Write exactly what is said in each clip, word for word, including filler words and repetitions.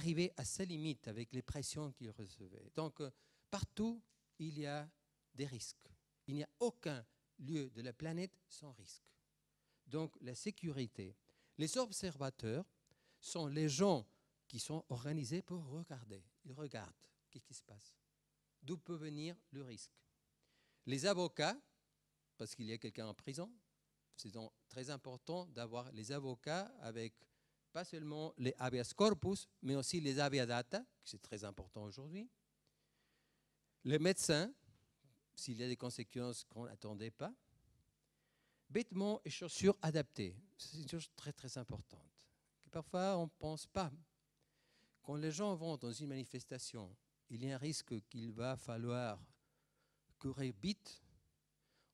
arriver à sa limite avec les pressions qu'il recevait. Donc, partout, il y a des risques. Il n'y a aucun lieu de la planète sans risque. Donc, la sécurité. Les observateurs sont les gens qui sont organisés pour regarder. Ils regardent qu'est-ce qui se passe. D'où peut venir le risque. Les avocats, parce qu'il y a quelqu'un en prison, c'est donc très important d'avoir les avocats avec pas seulement les habeas corpus, mais aussi les habeas data, c'est très important aujourd'hui. Les médecins, s'il y a des conséquences qu'on n'attendait pas. Vêtements et chaussures adaptées, c'est une chose très très importante. Que parfois, on ne pense pas. Quand les gens vont dans une manifestation, il y a un risque qu'il va falloir courir vite.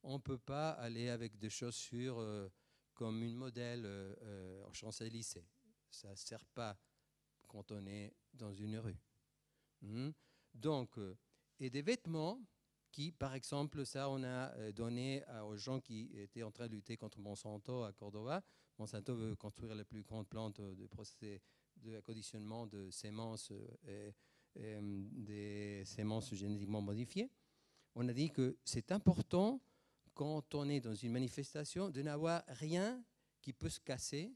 On ne peut pas aller avec des chaussures euh, comme une modèle euh, aux Champs-Élysées. Ça ne sert pas quand on est dans une rue. Mmh. Donc, euh, et des vêtements qui, par exemple, ça on a donné à, aux gens qui étaient en train de lutter contre Monsanto à Cordoba. Monsanto veut construire la plus grande plante de procès d'acconditionnement de semences, et, et des semences génétiquement modifiées. On a dit que c'est important, quand on est dans une manifestation, de n'avoir rien qui peut se casser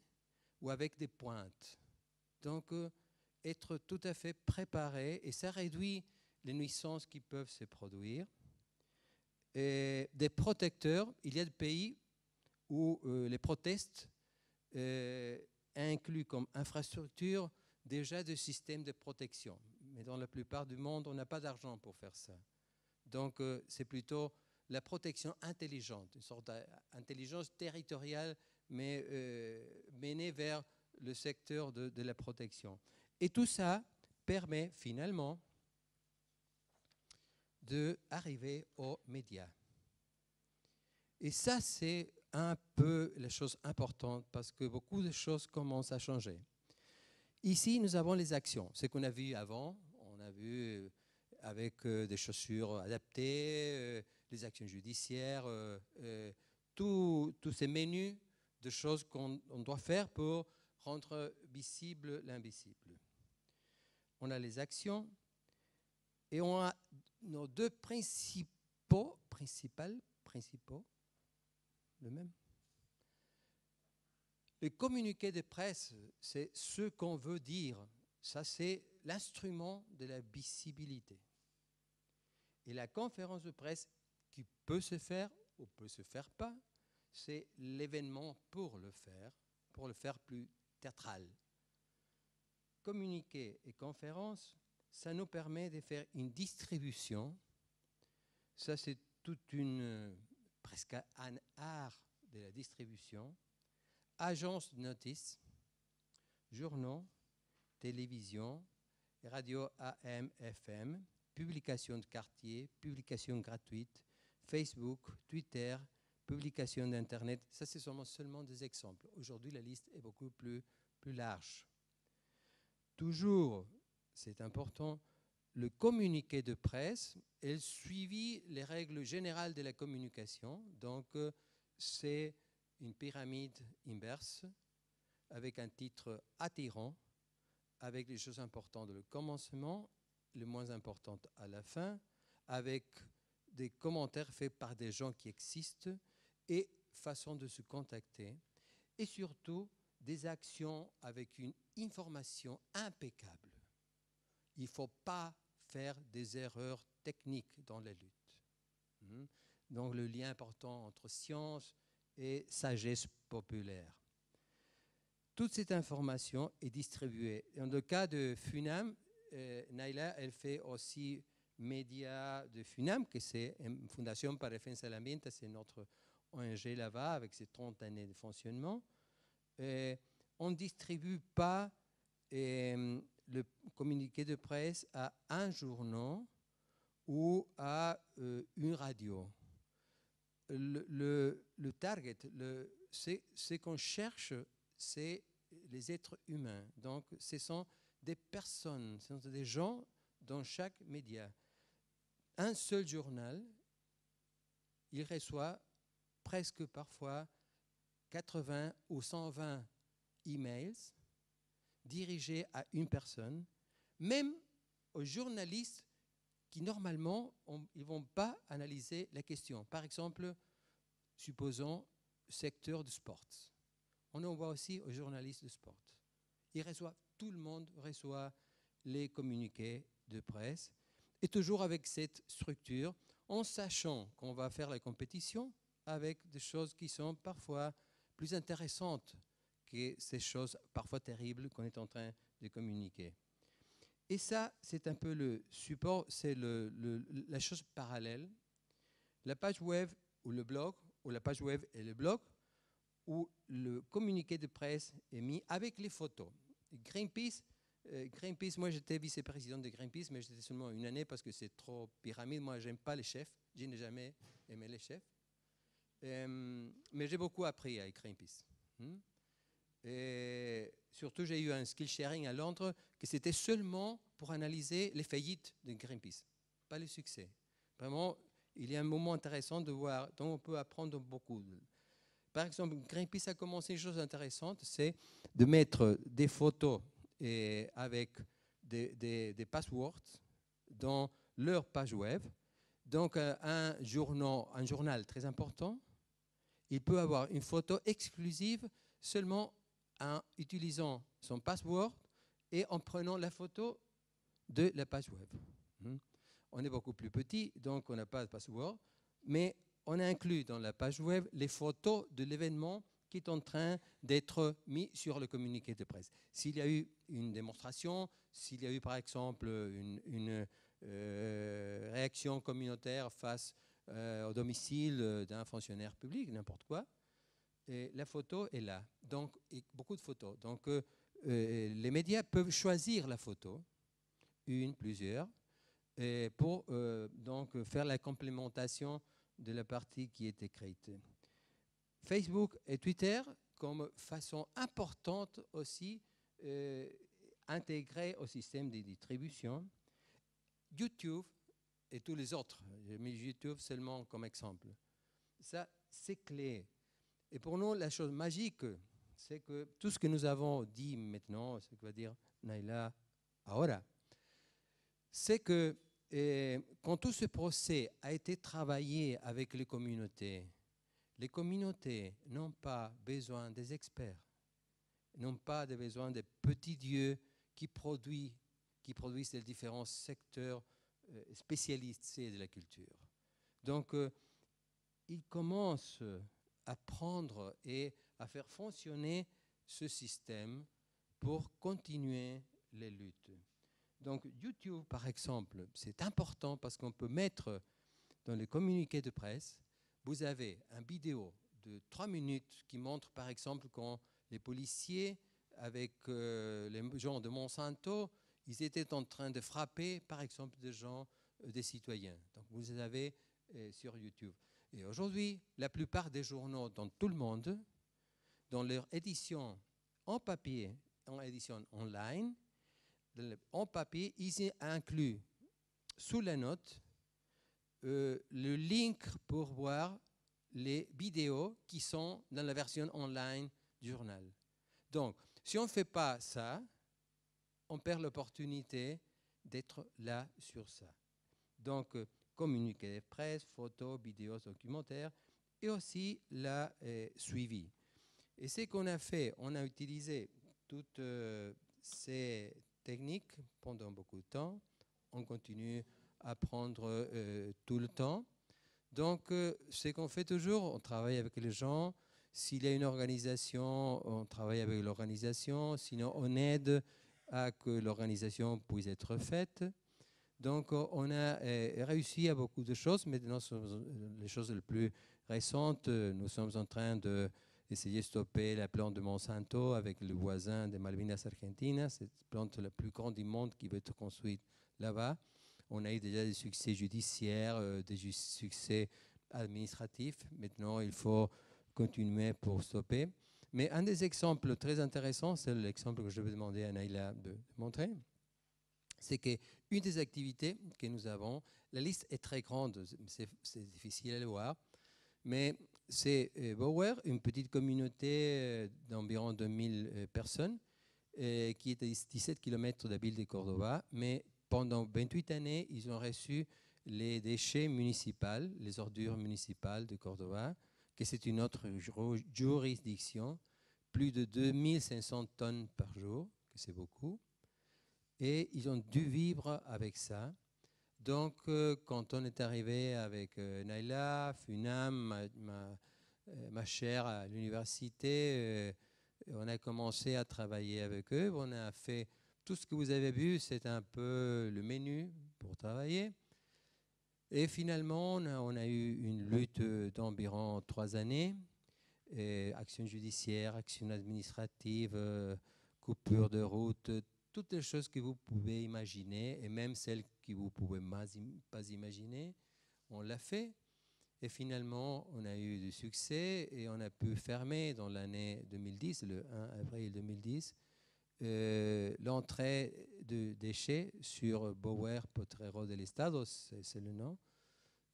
ou avec des pointes. Donc, euh, être tout à fait préparé, et ça réduit les nuisances qui peuvent se produire. Et des protecteurs, il y a des pays où euh, les protestes euh, incluent comme infrastructure déjà des systèmes de protection. Mais dans la plupart du monde, on n'a pas d'argent pour faire ça. Donc, euh, c'est plutôt la protection intelligente, une sorte d'intelligence territoriale, mais euh, menée vers le secteur de, de la protection. Et tout ça permet finalement d'arriver aux médias. Et ça, c'est un peu la chose importante, parce que beaucoup de choses commencent à changer. Ici, nous avons les actions, ce qu'on a vu avant, on a vu avec euh, des chaussures adaptées, euh, les actions judiciaires, euh, euh, tous ces menus de choses qu'on doit faire pour rendre visible l'invisible. On a les actions et on a nos deux principaux, principales, principaux, le même. Les communiqués de presse, c'est ce qu'on veut dire. Ça, c'est l'instrument de la visibilité. Et la conférence de presse qui peut se faire ou peut se faire pas, c'est l'événement pour le faire, pour le faire plus théâtral. Communiquer et conférence, ça nous permet de faire une distribution. Ça, c'est toute une, presque un art de la distribution. Agences de notices, journaux, télévision, radio A M, F M, publications de quartier, publications gratuites, Facebook, Twitter, publications d'Internet. Ça, c'est seulement, seulement des exemples. Aujourd'hui, la liste est beaucoup plus, plus large. Toujours, c'est important, le communiqué de presse, elle suivit les règles générales de la communication. Donc, euh, c'est une pyramide inverse avec un titre attirant, avec les choses importantes au commencement, les moins importantes à la fin, avec des commentaires faits par des gens qui existent et façon de se contacter, et surtout des actions avec une information impeccable. Il ne faut pas faire des erreurs techniques dans la lutte. Mmh. Donc le lien important entre science et sagesse populaire. Toute cette information est distribuée. Dans le cas de FUNAM, euh, Nayla, elle fait aussi médias de FUNAM, que c'est une Fondation para Defensa del Ambiente, c'est notre O N G là-bas, avec ses trente années de fonctionnement. Et on ne distribue pas et, le communiqué de presse à un journal ou à euh, une radio. Le, le, le target, le, ce qu'on cherche, c'est les êtres humains. Donc, ce sont des personnes, ce sont des gens dans chaque média. Un seul journal, il reçoit presque parfois quatre-vingts ou cent vingt emails dirigés à une personne même aux journalistes qui, normalement, on, ils ne vont pas analyser la question. Par exemple, supposons le secteur du sport. On envoie aussi aux journalistes de sport. Ils reçoivent, tout le monde reçoit les communiqués de presse, et toujours avec cette structure, en sachant qu'on va faire la compétition avec des choses qui sont parfois plus intéressantes que ces choses parfois terribles qu'on est en train de communiquer. Et ça, c'est un peu le support, c'est le, le, la chose parallèle. La page web ou le blog, ou la page web et le blog, où le communiqué de presse est mis avec les photos. Greenpeace, euh, Greenpeace moi j'étais vice-président de Greenpeace, mais j'étais seulement une année parce que c'est trop pyramide. Moi, j'aime pas les chefs, je n'ai jamais aimé les chefs. Euh, mais j'ai beaucoup appris avec Greenpeace. Hmm? Et surtout, j'ai eu un skill sharing à Londres que c'était seulement pour analyser les faillites de Greenpeace, pas le succès. Vraiment, il y a un moment intéressant de voir, dont on peut apprendre beaucoup. Par exemple, Greenpeace a commencé une chose intéressante, c'est de mettre des photos et avec des, des, des passwords dans leur page web. Donc, un journal, un journal très important, il peut avoir une photo exclusive seulement en utilisant son password et en prenant la photo de la page web. Hmm. On est beaucoup plus petit, donc on n'a pas de password, mais on a inclus dans la page web les photos de l'événement qui est en train d'être mis sur le communiqué de presse. S'il y a eu une démonstration, s'il y a eu par exemple une, une euh, réaction communautaire face euh, au domicile d'un fonctionnaire public, n'importe quoi, et la photo est là, donc et beaucoup de photos. Donc euh, euh, les médias peuvent choisir la photo, une, plusieurs, et pour euh, donc faire la complémentation de la partie qui est écrite. Facebook et Twitter comme façon importante aussi euh, intégrée au système de distribution. YouTube et tous les autres, j'ai mis YouTube seulement comme exemple. Ça, c'est clé. Et pour nous, la chose magique, c'est que tout ce que nous avons dit maintenant, ce que va dire Nayla ahora, c'est que eh, quand tout ce procès a été travaillé avec les communautés, les communautés n'ont pas besoin des experts, n'ont pas de besoin des petits dieux qui produisent, qui produisent les différents secteurs euh, spécialisés de la culture. Donc, euh, ils commencent à prendre et à faire fonctionner ce système pour continuer les luttes. Donc YouTube, par exemple, c'est important parce qu'on peut mettre dans les communiqués de presse, vous avez une vidéo de trois minutes qui montre, par exemple, quand les policiers avec euh, les gens de Monsanto, ils étaient en train de frapper, par exemple, des gens, euh, des citoyens. Donc vous avez euh, sur YouTube. Et aujourd'hui, la plupart des journaux dans tout le monde, dans leur édition en papier, en édition online, en papier, ils incluent sous la note euh, le lien pour voir les vidéos qui sont dans la version online du journal. Donc, si on ne fait pas ça, on perd l'opportunité d'être là sur ça. Donc, euh, communiqué de presse, photos, vidéos, documentaires, et aussi la eh, suivi. Et ce qu'on a fait, on a utilisé toutes euh, ces techniques pendant beaucoup de temps. On continue à apprendre euh, tout le temps. Donc, euh, ce qu'on fait toujours, on travaille avec les gens. S'il y a une organisation, on travaille avec l'organisation. Sinon, on aide à que l'organisation puisse être faite. Donc, on a eh, réussi à beaucoup de choses, mais dans les choses les plus récentes, nous sommes en train d'essayer de stopper la plante de Monsanto avec le voisin des Malvinas Argentinas, cette plante la plus grande du monde qui va être construite là-bas. On a eu déjà des succès judiciaires, euh, des ju succès administratifs. Maintenant, il faut continuer pour stopper. Mais un des exemples très intéressants, c'est l'exemple que je vais demander à Nayla de montrer. C'est qu'une des activités que nous avons, la liste est très grande, c'est difficile à le voir, mais c'est euh, Bouwer, une petite communauté euh, d'environ deux mille euh, personnes, euh, qui est à dix-sept kilomètres de la ville de Cordoba, mais pendant vingt-huit années, ils ont reçu les déchets municipaux, les ordures municipales de Cordoba, que c'est une autre juridiction, plus de deux mille cinq cents tonnes par jour, que c'est beaucoup, et ils ont dû vivre avec ça. Donc, euh, quand on est arrivé avec euh, Nayla, FUNAM, ma, ma, euh, ma chère à l'université, euh, on a commencé à travailler avec eux. On a fait tout ce que vous avez vu, c'est un peu le menu pour travailler. Et finalement, on a, on a eu une lutte d'environ trois années. Et action judiciaire, action administrative, euh, coupure de route, toutes les choses que vous pouvez imaginer, et même celles que vous ne pouvez pas imaginer, on l'a fait. Et finalement, on a eu du succès et on a pu fermer dans l'année deux mille dix, le un avril deux mille dix, euh, l'entrée de déchets sur Bouwer, Potrero de l'Estado, c'est le nom.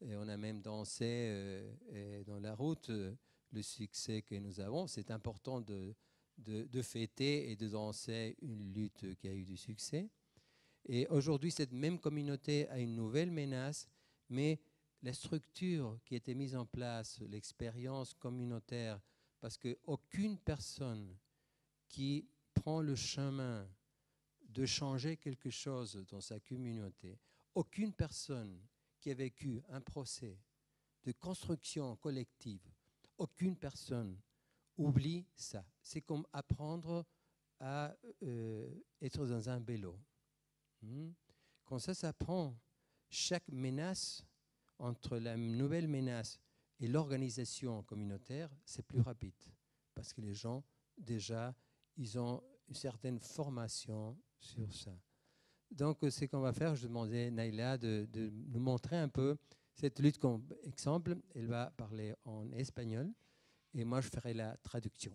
Et on a même dansé euh, dans la route euh, le succès que nous avons. C'est important de... De, de fêter et de danser une lutte qui a eu du succès. Et aujourd'hui, cette même communauté a une nouvelle menace, mais la structure qui a été mise en place, l'expérience communautaire, parce qu'aucune personne qui prend le chemin de changer quelque chose dans sa communauté, aucune personne qui a vécu un procès de construction collective, aucune personne oublie ça. C'est comme apprendre à euh, être dans un vélo. Hmm? Quand ça s'apprend, chaque menace, entre la nouvelle menace et l'organisation communautaire, c'est plus rapide. Parce que les gens, déjà, ils ont une certaine formation sur ça. Donc, ce qu'on va faire, je demandais à Nayla de, de nous montrer un peu cette lutte comme exemple. Elle va parler en espagnol. Et moi, je ferai la traduction.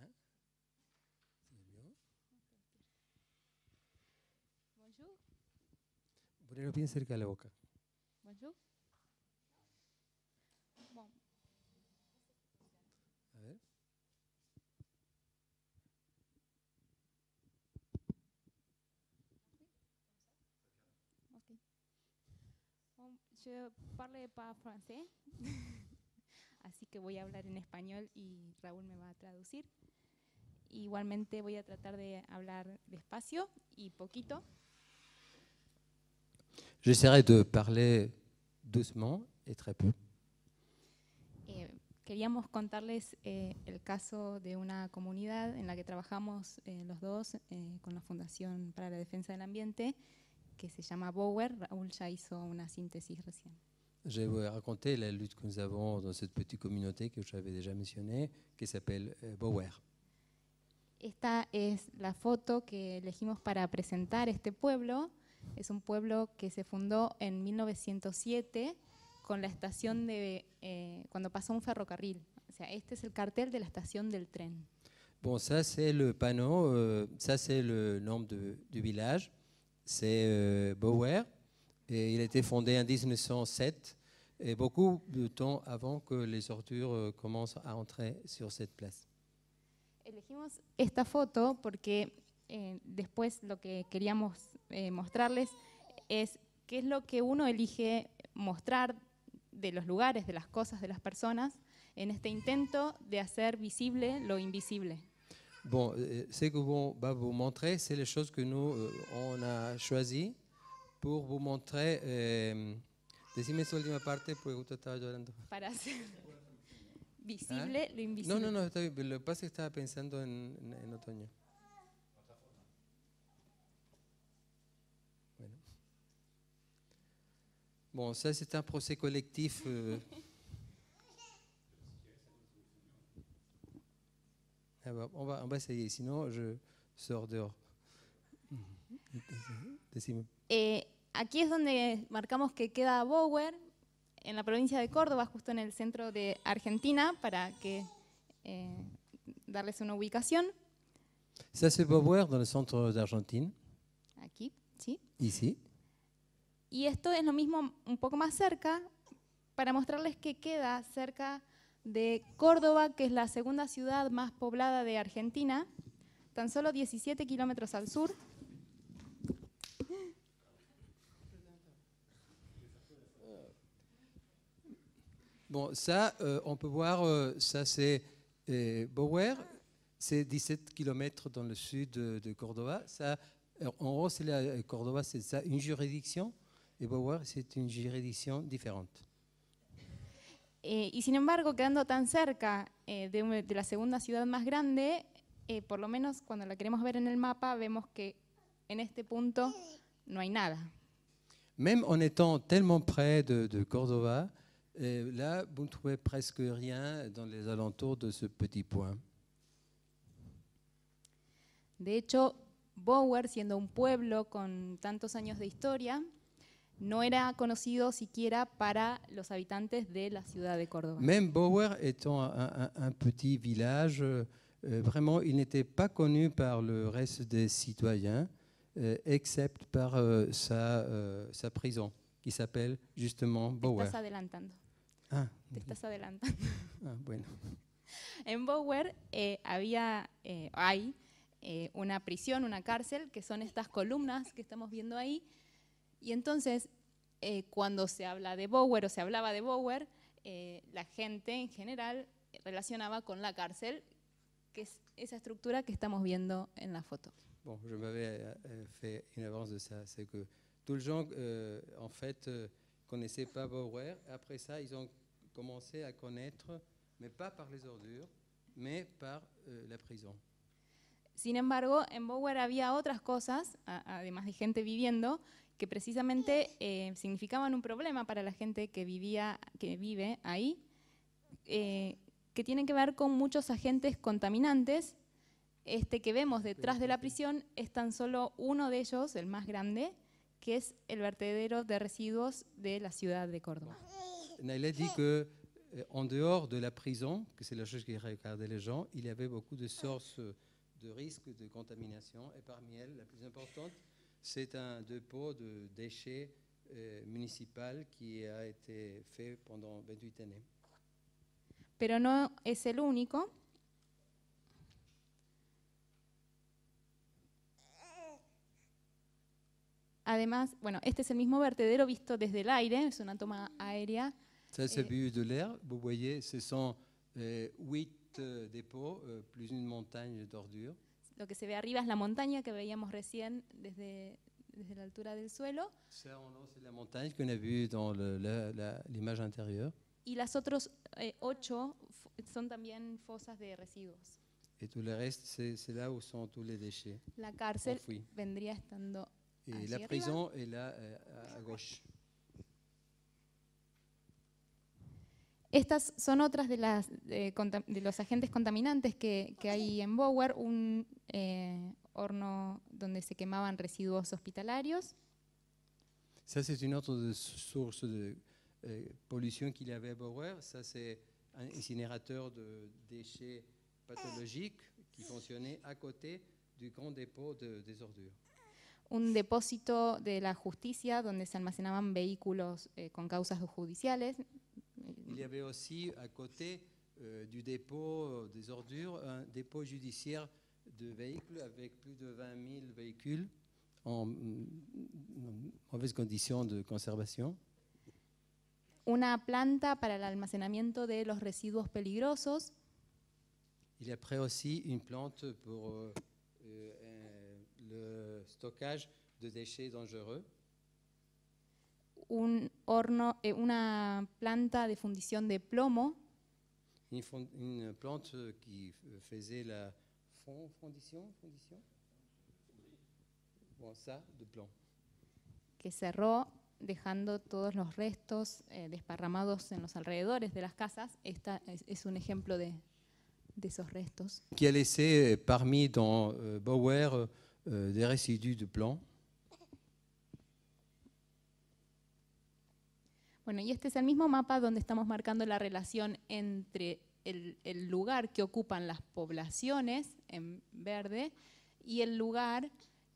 Hein? C'est bien. Bonjour. Ponelo bien cerca de la boca. Bonjour. Yo parlo para francés, así que voy a hablar en español y Raúl me va a traducir. Igualmente voy a tratar de hablar despacio y poquito. J'essaierai de parler doucement et très peu. Eh, queríamos contarles eh, el caso de una comunidad en la que trabajamos eh, los dos eh, con la Fundación para la Defensa del Ambiente, que se llama Bouwer. Raúl ya hizo una síntesis recién. Je vais raconter la lutte que nous avons dans cette petite communauté que j'avais déjà mentionnée, qui s'appelle Bouwer. Esta es la foto que elegimos para presentar este pueblo. Es un pueblo que se fundó en mil novecientos siete con la estación de eh, cuando pasó un ferrocarril. O sea, este es el cartel de la estación del tren. Bon, ça c'est le panneau, euh, ça c'est le nom de, du village. C'est euh, Bouwer, et il a été fondé en mil novecientos siete, et beaucoup de temps avant que les ordures euh, commencent à entrer sur cette place. Elegimos esta foto porque eh, después lo que queríamos eh, mostrarles es qué es lo que uno elige mostrar de los lugares, de las cosas, de las personas, en este intento de hacer visible lo invisible. Bon, ce que vous va vous montrer, c'est les choses que nous euh, on a choisies pour vous montrer. Euh, Decime su última parte, porque usted estaba llorando. Para hacer visible ¿Ah? lo invisible. No, no, no. Está bien. Lo que pasa es que estaba pensando en, en, en otoño. Bueno. Bon, ça c'est un procès collectif. Euh. Ah bah, on, va, on va essayer, sinon je sors dehors. Eh, aquí es donde marcamos que queda Bouwer, en la provincia de Córdoba, justo en el centro de Argentina, para que eh, darles una ubicación. Ça c'est Bouwer, dans le centre d'Argentine. Aquí, sí. Ici. Y esto es lo mismo un poco más cerca, para mostrarles que queda cerca de Córdoba, que es la segunda ciudad más poblada de Argentina, tan solo diecisiete kilómetros al sur. Bon, ça, euh, on peut voir, euh, ça c'est euh, Bouwer, c'est dix-sept kilomètres dans le sud de, de Cordoba. Ça, en haut, c'est la, Cordoba, c'est ça, une juridiction, et Bouwer, c'est une juridiction différente. Eh, y sin embargo, quedando tan cerca eh, de, de la segunda ciudad más grande, eh, por lo menos cuando la queremos ver en el mapa, vemos que en este punto no hay nada. Même en étant tellement près de, de Cordoba, eh, là, vous ne trouvez presque rien dans les alentours de ce petit point. De hecho, Bouwer, siendo un pueblo con tantos años de historia, no era conocido siquiera para los habitantes de la ciudad de Córdoba. Même Bouwer étant un, un, un petit village, euh, vraiment, il n'était pas connu par le reste des citoyens, euh, except par euh, sa, euh, sa prison, qui s'appelle justement Bouwer. Te estás adelantando. Ah. Te estás adelantando. Ah, bueno. En Bouwer eh, había, eh, hay eh, una prisión, una cárcel, que son estas columnas que estamos viendo ahí. Y entonces, eh, cuando se habla de Bouwer o se hablaba de Bouwer, eh, la gente en general relacionaba con la cárcel, que es esa estructura que estamos viendo en la foto. Bon, je m'avais euh, fait une avance de ça, c'est que tous les gens, euh, en fait, euh, connaissaient pas Bouwer. Après ça, ils ont commencé à connaître, mais pas par les ordures, mais par euh, la prison. Sin embargo, en Bouwer había otras cosas, a, además de gente viviendo, que precisamente eh, significaban un problema para la gente que vivía, que vive ahí, eh, que tienen que ver con muchos agentes contaminantes. Este que vemos detrás de la prisión es tan solo uno de ellos, el más grande, que es el vertedero de residuos de la ciudad de Córdoba. Nayla dit que en dehors de la prison, que c'est la chose qui regardait les gens, il y avait beaucoup de sources de risques de contamination, et parmi elles, la plus importante, c'est un dépôt de déchets euh, municipal qui a été fait pendant veintiocho années. Pero no es el único. Además, bueno, este es el mismo vertedero visto desde el aire, es una toma aérea. Ça c'est vu de l'air, vous voyez, ce sont euh, huit euh, dépôts, euh, plus une montagne d'ordures. Lo que se ve arriba es la montaña que veíamos recién desde, desde la altura del suelo. Ça en haut, c'est la montagne qu'on a vue dans l'image antérieure. Y las otros eh, ocho son también fosas de residuos. Et tout le reste, c'est là où sont tous les déchets. La cárcel vendría estando et allí la arriba. Prison est là eh, à gauche. Estas son otras de, las, de, de los agentes contaminantes que, que hay en Bouwer, un eh, horno donde se quemaban residuos hospitalarios. Ça c'est une autre de source de euh, pollution qu'il avait à Bouwer. Ça c'est un incinérateur de déchets pathologiques qui fonctionnait à côté du grand dépôt de, des ordures. Un depósito de la justicia donde se almacenaban vehículos eh, con causas judiciales. Il y avait aussi à côté euh, du dépôt des ordures un dépôt judiciaire de véhicules avec plus de veinte mille véhicules en mauvaises conditions de conservation. Una planta para el almacenamiento de los residuos peligrosos. Il y a après aussi une plante pour euh, euh, le stockage de déchets dangereux. Un horno, eh, una planta de fundición de plomo. Une, fond, une plante qui faisait la fond, fondition, fondition? Bon, ça, de plomb. Que cerró dejando todos los restos eh, desparramados en los alrededores de las casas. Esta es, es un ejemplo de, de esos restos. Qui a laissé parmi dans euh, Bouwer euh, des résidus de plomb. Bueno, y este es el mismo mapa donde estamos marcando la relación entre el, el lugar que ocupan las poblaciones en verde y el lugar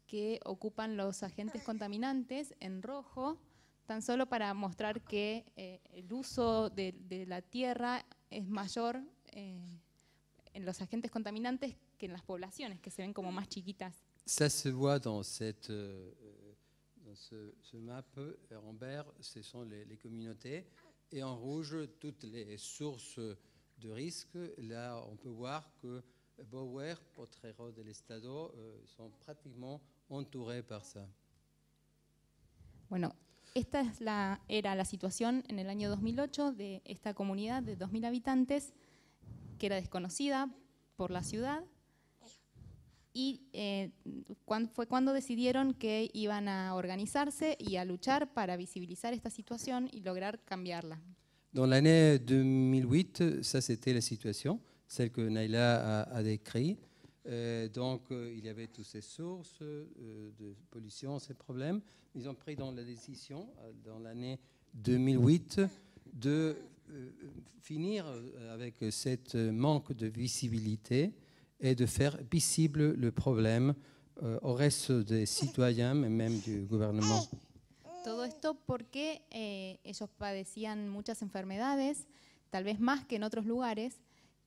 que ocupan los agentes contaminantes en rojo, tan solo para mostrar que eh, el uso de, de la tierra es mayor eh, en los agentes contaminantes que en las poblaciones, que se ven como más chiquitas. Ça se voit dans cette, euh, dans ce, ce map, en vert, ce sont les, les communautés, et en rouge, toutes les sources de risque. Là, on peut voir que Bouwer, Potrero de l'Estado euh, sont pratiquement entourés par ça. Bueno, esta es la, era la situación en el año dos mil ocho de esta comunidad de dos mil habitantes, que era desconocida por la ciudad, y eh, cuan, fue cuando decidieron que iban a organizarse y a luchar para visibilizar esta situación y lograr cambiarla. Dans l'année deux mille huit, ça c'était la situation, celle que Nayla a, a décrite. Euh, donc euh, il y avait toutes ces sources euh, de pollution, ces problèmes. Ils ont pris dans la décision, dans l'année deux mille huit, de euh, finir avec cette manque de visibilité et de faire visible le problème euh, au reste des citoyens, mais même du gouvernement. Todo esto porque eh, ellos padecían muchas enfermedades, tal vez más que en otros lugares,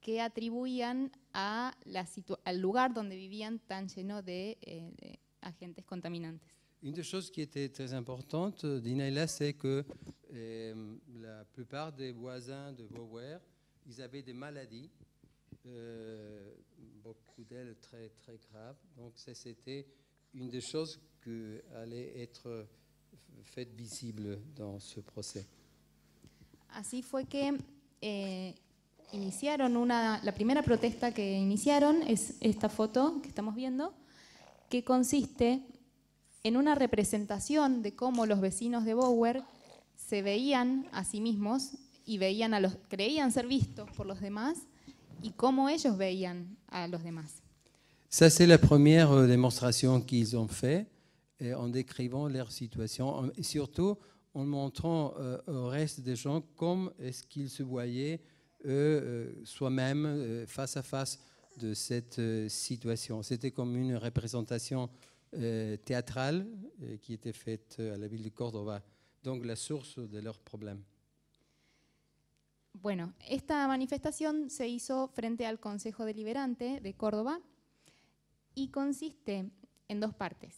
que atribuían a la situ- al lugar donde vivían tan lleno de, eh, de agentes contaminantes. Une des choses qui était très importante, Dinaïla, c'est que eh, la plupart des voisins de Bouwer, ils avaient des maladies, euh, beaucoup d'elles très très graves. Donc ça, c'était une des choses qui allait être faite visible dans ce procès. Así fue que eh, iniciaron una, la primera protesta que iniciaron es esta foto que estamos viendo, que consiste en una representación de cómo los vecinos de Bouwer se veían a sí mismos y veían a los, creían ser vistos por los demás y cómo ellos veían a los demás. Ça c'est la première démonstration qu'ils ont fait en décrivant leur situation et surtout en montrant euh, au reste des gens comme est-ce qu'ils se voyaient Euh, euh, soi-même euh, face à face de cette euh, situation. C'était comme une représentation euh, théâtrale euh, qui était faite euh, à la ville de Cordoba, donc la source de leurs problèmes. Bueno, esta manifestación se hizo frente al Consejo Deliberante de Córdoba y consiste en dos partes.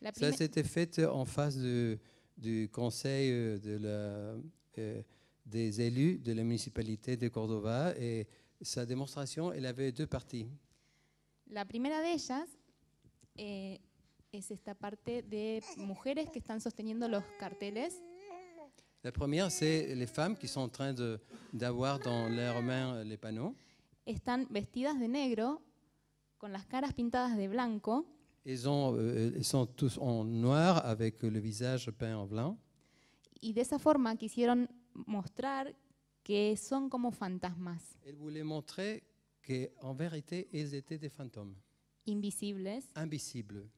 La Ça s'était fait en face de, du Conseil euh, de la... Euh, des élus de la municipalité de Córdoba et sa démonstration, elle avait deux parties. La primera de ellas eh, es esta parte de mujeres que están sosteniendo los carteles. La première, c'est les femmes qui sont en train de d'avoir dans leurs mains les panneaux. Están vestidas de negro, con las caras pintadas de blanco. Ils ont, euh, ils sont tous en noir avec le visage peint en blanc. Y de esa forma quisieron mostrar que son como fantasmas. Elle voulait montrer que en vérité ils étaient des fantômes. Invisibles. Invisibles.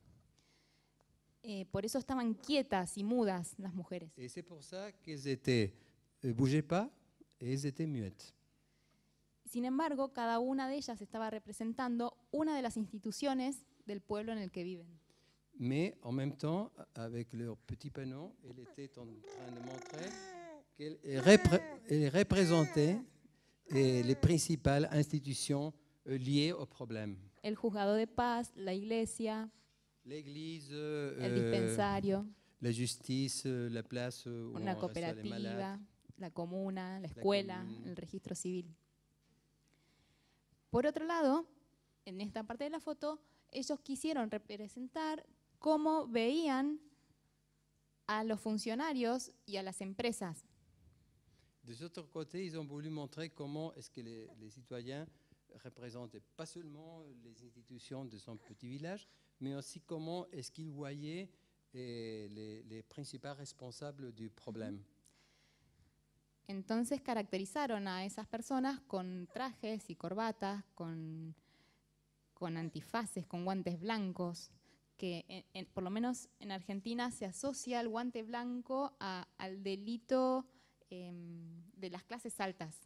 Eh, por eso estaban quietas y mudas las mujeres. Et c'est pour ça qu'elles étaient euh, bougeaient pas et elles étaient muettes. Sin embargo, cada una de ellas estaba representando una de las instituciones del pueblo en el que viven. Mais en même temps, avec leur petit panneau, elle était en train de montrer qu'elle repré représentait les principales institutions liées au problème. El juzgado de paz, la iglesia, l'église, euh, el dispensario, la justice, la place où la cooperativa, la comuna, la escuela, la el registro civil. Por otro lado, en esta parte de la foto, ellos quisieron representar cómo veían a los funcionarios y a las empresas. De l'autre côté, ils ont voulu montrer comment est-ce que les, les citoyens représentaient pas seulement les institutions de son petit village, mais aussi comment est-ce qu'ils voyaient eh, les, les principaux responsables du problème. Entonces caracterizaron a esas personas con trajes y corbatas, con, con antifaces, con guantes blancos, que en, en, por lo menos en Argentina se asocia el guante blanco a, al delito... de las clases altas.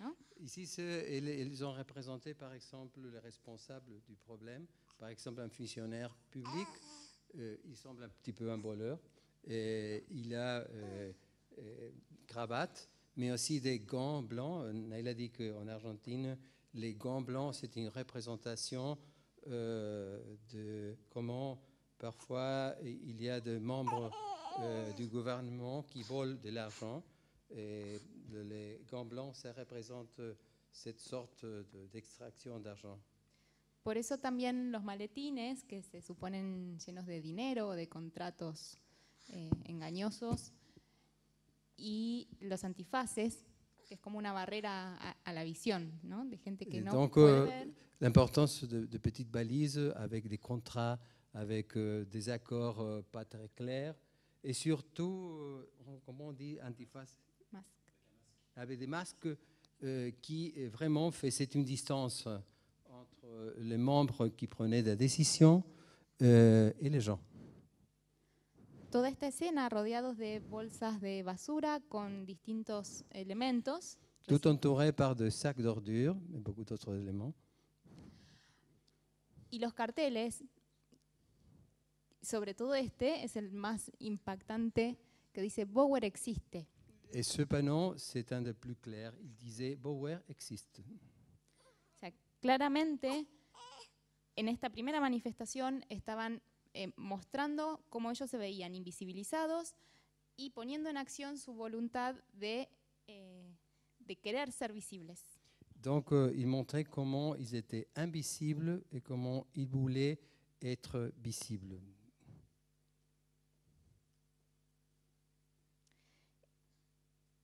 No? Ici, ils ont représenté, par exemple, les responsables du problème, par exemple, un fonctionnaire public, euh, il semble un petit peu un voleur, et il a euh, euh, cravate, mais aussi des gants blancs. Nayla dit qu'en Argentine, les gants blancs, c'est une représentation euh, de comment, parfois, il y a des membres euh, du gouvernement qui volent de l'argent. Et les gants blancs, ça représente cette sorte d'extracción de argent. Por eso también los maletines, que se suponen llenos de dinero o de contratos eh, engañosos, y los antifaces, que es como una barrera a, a la visión, ¿no? De gente que Et no donc, puede euh, ver. La importancia de, de petites balises avec des contrats, avec euh, des accords euh, pas très clairs, et surtout, euh, comment on dit, antifaces. Avec des masques euh, qui vraiment faisaient une distance entre les membres qui prenaient des décisions euh, et les gens. Toda esta escena rodeados de bolsas de basura con distintos elementos. Tout entouré par de sacs d'ordures et beaucoup d'autres éléments. Y los carteles, sobre todo este, es el más impactante, que dice Bouwer existe. Et ce panneau, c'est un des plus clairs. Il disait Bouwer existe. O sea, claramente, en esta primera manifestación estaban eh, mostrando cómo ellos se veían invisibilizados y poniendo en acción su voluntad de, eh, de querer ser visibles. Donc, euh, ils montraient comment ils étaient invisibles et comment ils voulaient être visibles.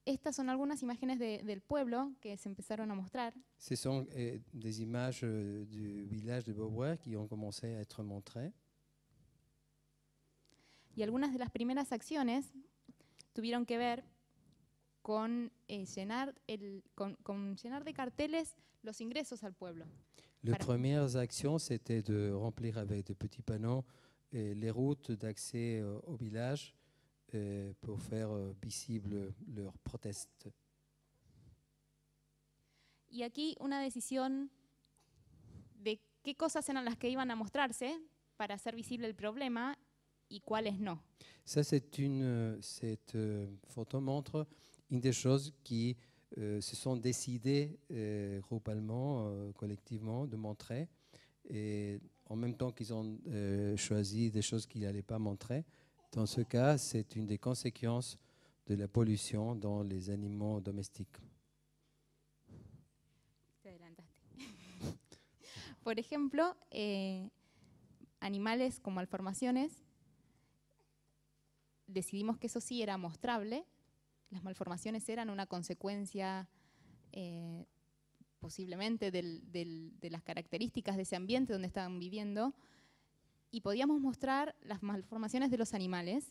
Estas son algunas imágenes de, del pueblo que se empezaron a mostrar. Ce sont eh, des images euh, du village de Bouwer qui ont commencé à être montrées. Y algunas de las primeras acciones tuvieron que ver con eh, llenar el con, con llenar de carteles los ingresos al pueblo. Les premières actions, c'était de remplir avec de petits panneaux eh, les routes d'accès euh, au village. Pour faire visible leur proteste. Y aquí una decisión de qué cosas eran las que iban a mostrarse para hacer visible el problema y cuáles no. Ça, c'est une, cette euh, photo montre une des choses qui euh, se sont décidées euh, globalement, euh, collectivement, de montrer, et en même temps qu'ils ont euh, choisi des choses qu'ils n'allaient pas montrer. Dans ce cas, c'est une des conséquences de la pollution dans les animaux domestiques. Te adelantaste. Por ejemplo, eh, animales como malformaciones, decidimos que eso sí era mostrable. Las malformaciones eran una consecuencia eh, posiblemente del, del, de las características de ese ambiente donde estaban viviendo, y podíamos mostrar las malformaciones de los animales,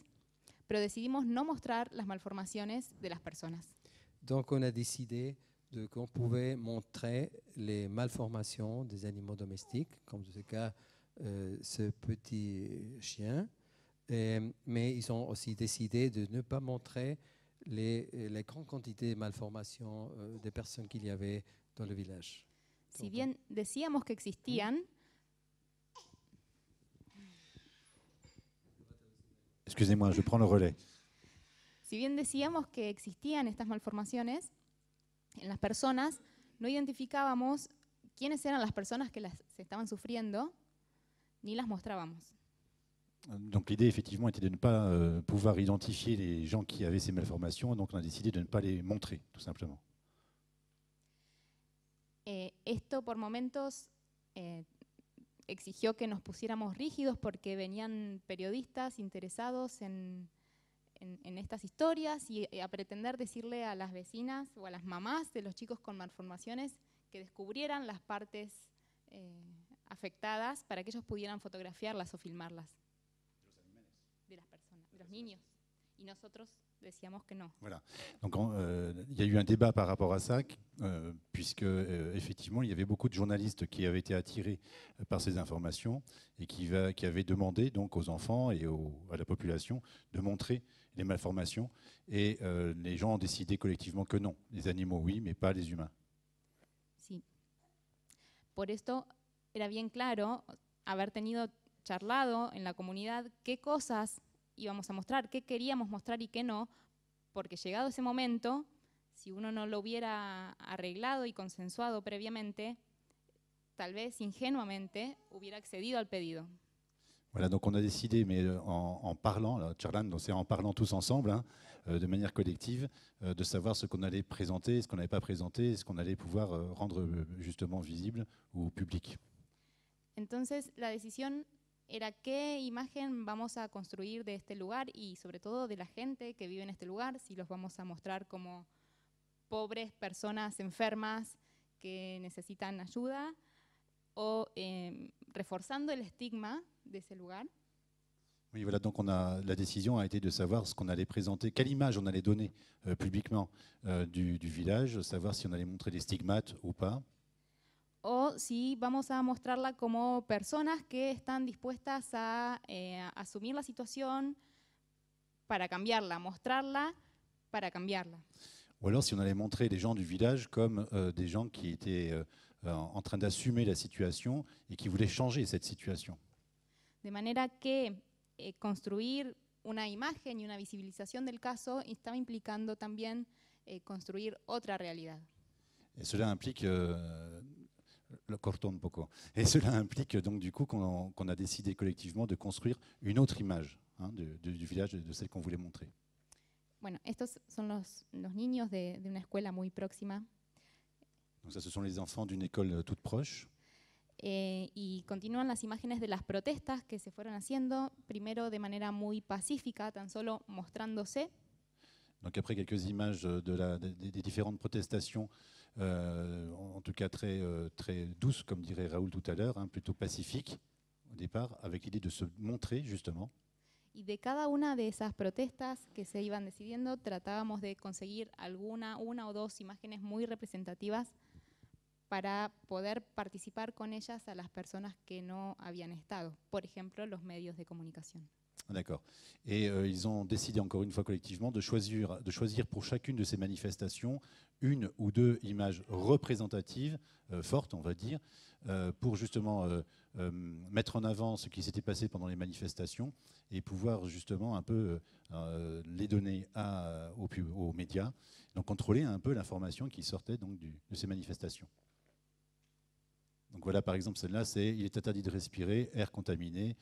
pero decidimos no mostrar las malformaciones de las personas. Donc on a décidé de qu'on pouvait montrer les malformations des animaux domestiques, comme dans ce cas euh, ce petit chien, et, mais ils ont aussi décidé de ne pas montrer les, les grandes quantités de malformations euh, des personnes qu'il y avait dans le village. Si bien decíamos que existían, excusez-moi, je prends le relais. Si bien decíamos que existían estas malformaciones en las personas, no identificábamos quiénes eran las personas que las estaban sufriendo, ni las mostrábamos. Donc l'idée effectivement était de ne pas euh, pouvoir identifier les gens qui avaient ces malformations, donc on a décidé de ne pas les montrer, tout simplement. Eh, esto por momentos eh, exigió que nos pusiéramos rígidos porque venían periodistas interesados en, en, en estas historias y a pretender decirle a las vecinas o a las mamás de los chicos con malformaciones que descubrieran las partes eh, afectadas para que ellos pudieran fotografiarlas o filmarlas. De los animales. De las personas, de los niños. Et nous décidions que non. Voilà. Donc euh, il y a eu un débat par rapport à ça, euh, puisque euh, effectivement il y avait beaucoup de journalistes qui avaient été attirés par ces informations et qui, va, qui avaient demandé donc aux enfants et aux, à la population de montrer les malformations. Et euh, les gens ont décidé collectivement que non, les animaux oui, mais pas les humains. Sí. Por esto era bien claro haber tenido charlado en la comunidad qué cosas íbamos a mostrar, qué queríamos mostrar y qué no, porque llegado ese momento, si uno no lo hubiera arreglado y consensuado previamente, tal vez ingenuamente hubiera accedido al pedido. Voilà, donc on a décidé, mais en, en parlant, charlando, c'est en parlant tous ensemble, hein, de manière collective, de savoir ce qu'on allait présenter, ce qu'on n'avait pas présenté, ce qu'on allait pouvoir rendre justement visible ou public. Entonces, la decisión era qué imagen vamos a construir de este lugar y sobre todo de la gente que vive en este lugar, si los vamos a mostrar como pobres personas enfermas que necesitan ayuda o eh, reforzando el estigma de ese lugar. Oui, voilà, donc on a, la décision a été de savoir ce qu'on allait présenter, quelle image on allait donner euh, publiquement euh, du, du village, savoir si on allait montrer des stigmates ou pas. O si vamos a mostrarla como personas que están dispuestas a eh, asumir la situación para cambiarla, mostrarla para cambiarla. Ou alors si on allait montrer les gens du village comme euh, des gens qui étaient euh, en train d'assumer la situation et qui voulaient changer cette situation. De manera que eh, construir una imagen y una visibilización del caso estaba implicando también eh, construir otra realidad. Et cela implique... Euh, le corto un poco. Et cela implique donc du coup qu'on qu'on a décidé collectivement de construire une autre image hein, de, de, du village, de celle qu'on voulait montrer. Bueno, estos son los, los niños de, de una escuela muy próxima. Donc ça, ce sont les enfants d'une école toute proche. Eh, y continúan las imágenes de las protestas que se fueron haciendo, primero de manera muy pacífica, tan solo mostrándose. Donc après quelques images de la, des, des différentes protestations, Euh, en tout cas très, très douce, comme dirait Raúl tout à l'heure, hein, plutôt pacifique au départ, avec l'idée de se montrer justement. Et de cada una de esas protestas que se iban decidiendo, tratábamos de conseguir alguna, una o dos imágenes muy representativas para poder participar con ellas a las personas que no habían estado, por ejemplo, los medios de comunicación. D'accord. Et euh, ils ont décidé encore une fois collectivement de choisir, de choisir pour chacune de ces manifestations une ou deux images représentatives, euh, fortes on va dire, euh, pour justement euh, euh, mettre en avant ce qui s'était passé pendant les manifestations et pouvoir justement un peu euh, les donner à, aux, aux médias, donc contrôler un peu l'information qui sortait donc, du, de ces manifestations. Donc voilà par exemple celle-là, c'est « Il est interdit de respirer, air contaminé ».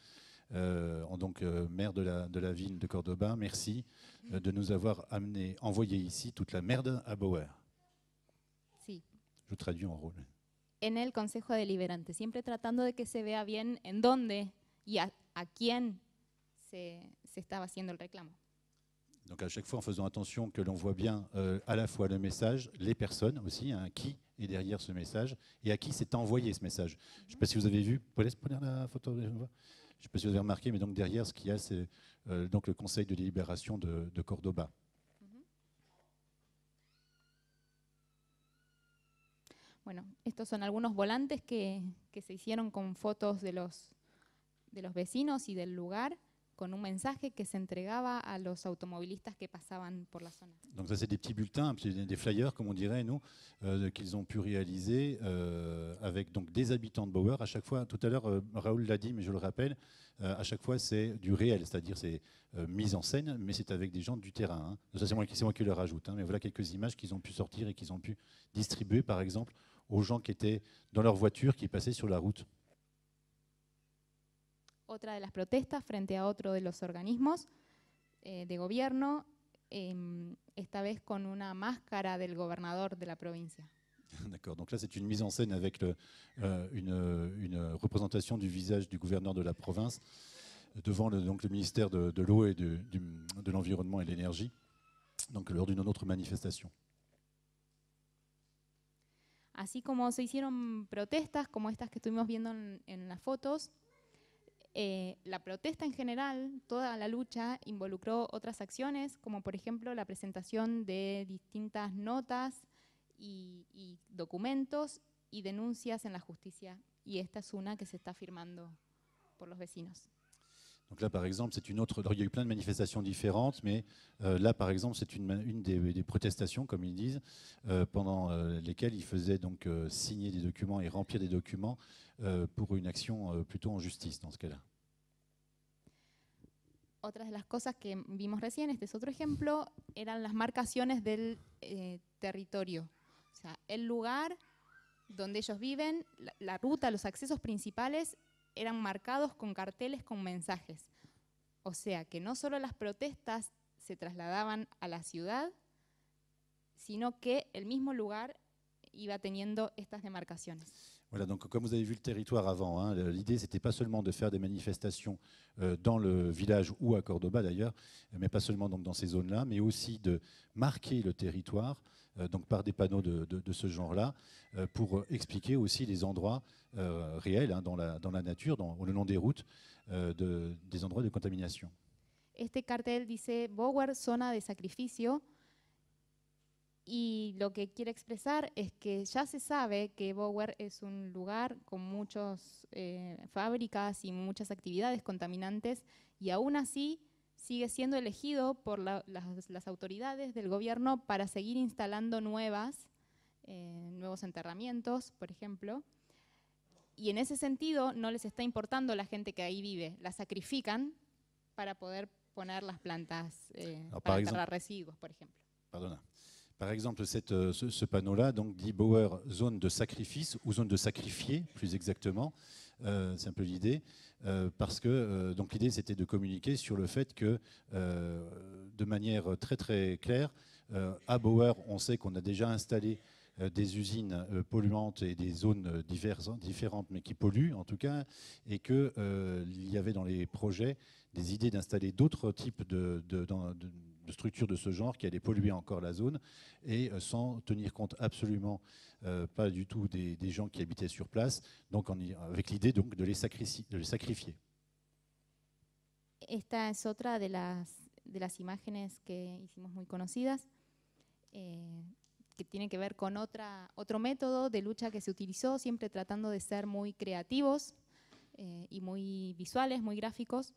Euh, donc euh, maire de la, de la ville de Cordoba, merci euh, de nous avoir amené, envoyé ici toute la merde à Bouwer. Sí. Je traduis en rôle. En el Consejo Deliberante, siempre tratando de que se vea bien en dónde y a, a quién se, se estaba haciendo el reclamo. Donc à chaque fois en faisant attention que l'on voit bien euh, à la fois le message, les personnes aussi, hein, qui est derrière ce message et à qui s'est envoyé ce message. Mm-hmm. Je ne sais pas si vous avez vu, vous pouvez prendre la photo de... Je ne sais pas si vous avez remarqué, mais donc derrière, ce qu'il y a, c'est euh, donc le Conseil de délibération de, de Cordoba. Mm-hmm. Bueno, estos son algunos volantes que, que se hicieron con fotos de los, de los vecinos y del lugar, con un mensaje que se entregaba a los automovilistas que pasaban por la zona. Donc ça, c'est des petits bulletins, des flyers, comme on dirait, nous, euh, qu'ils ont pu réaliser euh, avec donc des habitants de Bouwer. À chaque fois, tout à l'heure, euh, Raoul l'a dit, mais je le rappelle, euh, à chaque fois, c'est du réel, c'est-à-dire c'est euh, mise en scène, mais c'est avec des gens du terrain. Hein. Donc ça, c'est moi, moi qui le rajoute. Hein, mais voilà quelques images qu'ils ont pu sortir et qu'ils ont pu distribuer, par exemple, aux gens qui étaient dans leur voiture, qui passaient sur la route. Otra de las protestas frente a otro de los organismos eh, de gobierno, eh, esta vez con una máscara del gobernador de la provincia. D'accord, donc là c'est une mise en scène avec le, euh, une, une représentation du visage du gouverneur de la province devant le, donc, le ministère de, de l'eau et de, de l'environnement et de l'énergie, donc lors d'une autre manifestation. Así como se hicieron protestas como estas que estuvimos viendo en, en las fotos, Eh, la protesta en general, toda la lucha, involucró otras acciones, como por ejemplo la presentación de distintas notas y, y documentos y denuncias en la justicia. Y esta es una que se está firmando por los vecinos. Donc là, par exemple, c'est une autre. Il y a eu plein de manifestations différentes, mais euh, là, par exemple, c'est une, une des, des protestations, comme ils disent, euh, pendant euh, lesquelles ils faisaient donc euh, signer des documents et remplir des documents euh, pour une action euh, plutôt en justice dans ce cas-là. Otra de las cosas que vimos recién, este es otro ejemplo, eran las marcaciones del eh, territorio, o sea, el lugar donde ellos viven, la, la ruta, los accesos principales. Eran marcados con carteles con mensajes. O sea, que no solo las protestas se trasladaban a la ciudad, sino que el mismo lugar iba teniendo estas demarcaciones. Voilà, donc comme vous avez vu le territoire avant, hein, l'idée c'était pas seulement de faire des manifestations euh, dans le village ou à Cordoba d'ailleurs, mais pas seulement donc dans ces zones-là, mais aussi de marquer le territoire euh, donc par des panneaux de, de, de ce genre-là euh, pour expliquer aussi les endroits euh, réels hein, dans, la, dans la nature, dans, le long des routes, euh, de, des endroits de contamination. Este cartel dice Bouwer, zona de sacrificio. Y lo que quiere expresar es que ya se sabe que Bouwer es un lugar con muchas eh, fábricas y muchas actividades contaminantes y aún así sigue siendo elegido por la, las, las autoridades del gobierno para seguir instalando nuevas, eh, nuevos enterramientos, por ejemplo. Y en ese sentido no les está importando la gente que ahí vive, la sacrifican para poder poner las plantas, eh, no, para enterrar residuos, por ejemplo. Perdona. Par exemple, cette, ce, ce panneau-là dit Bouwer, zone de sacrifice, ou zone de sacrifié, plus exactement, euh, c'est un peu l'idée, euh, parce que euh, donc l'idée c'était de communiquer sur le fait que, euh, de manière très très claire, euh, à Bouwer, on sait qu'on a déjà installé euh, des usines euh, polluantes et des zones diverses, différentes, mais qui polluent en tout cas, et qu'il euh, y avait dans les projets des idées d'installer d'autres types de... de, de, de de structures de ce genre qui allaient polluer encore la zone et sans tenir compte absolument euh, pas du tout des, des gens qui habitaient sur place, donc en, avec l'idée donc de les, de les sacrifier. Esta es otra de las, de las imágenes que hicimos muy conocidas, eh, que tiene que ver con otra, otro método de lucha que se utilizó, siempre tratando de ser muy creativos eh, y muy visuales, muy gráficos.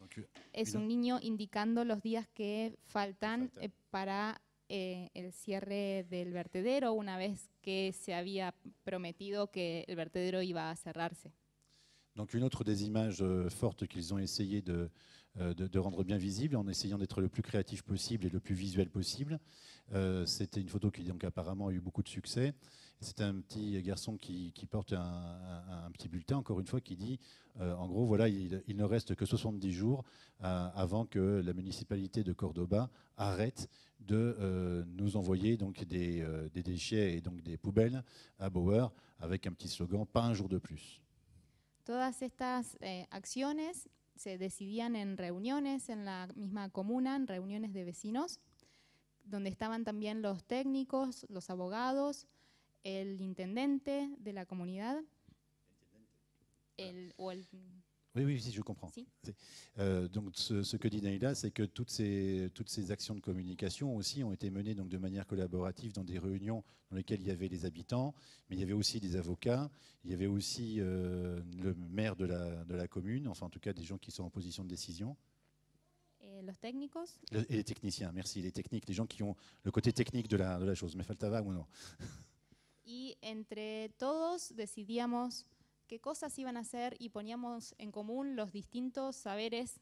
Donc, es un niño indicando los días que faltan eh, para eh, el cierre del vertedero, una vez que se había prometido que el vertedero iba a cerrarse. Donc une autre des images euh, fortes qu'ils ont essayé de, euh, de, de rendre bien visible, en essayant d'être le plus créatif possible et le plus visuel possible. Euh, C'était une photo qui donc apparemment a eu beaucoup de succès. C'est un petit garçon qui, qui porte un, un, un petit bulletin, encore une fois, qui dit, euh, en gros, voilà, il, il ne reste que soixante-dix jours euh, avant que la municipalité de Cordoba arrête de euh, nous envoyer donc, des, euh, des déchets et donc des poubelles à Bouwer, avec un petit slogan, pas un jour de plus. Todas estas eh, acciones se decidían en reuniones en la misma comuna, en reuniones de vecinos, donde estaban también los técnicos, los abogados, el intendente de la comunidad. El, o el... Oui, oui, si, je comprends. Si. Euh, donc, ce, ce que dit Nayla, c'est que toutes ces, toutes ces actions de communication aussi ont été menées donc, de manière collaborative dans des réunions dans lesquelles il y avait les habitants, mais il y avait aussi des avocats, il y avait aussi euh, le maire de la, de la commune, enfin en tout cas des gens qui sont en position de décision. Et les techniques. Et les techniciens, merci, les techniques, les gens qui ont le côté technique de la, de la chose. Me faltaba uno. Y entre todos decidíamos qué cosas iban a hacer y poníamos en común los distintos saberes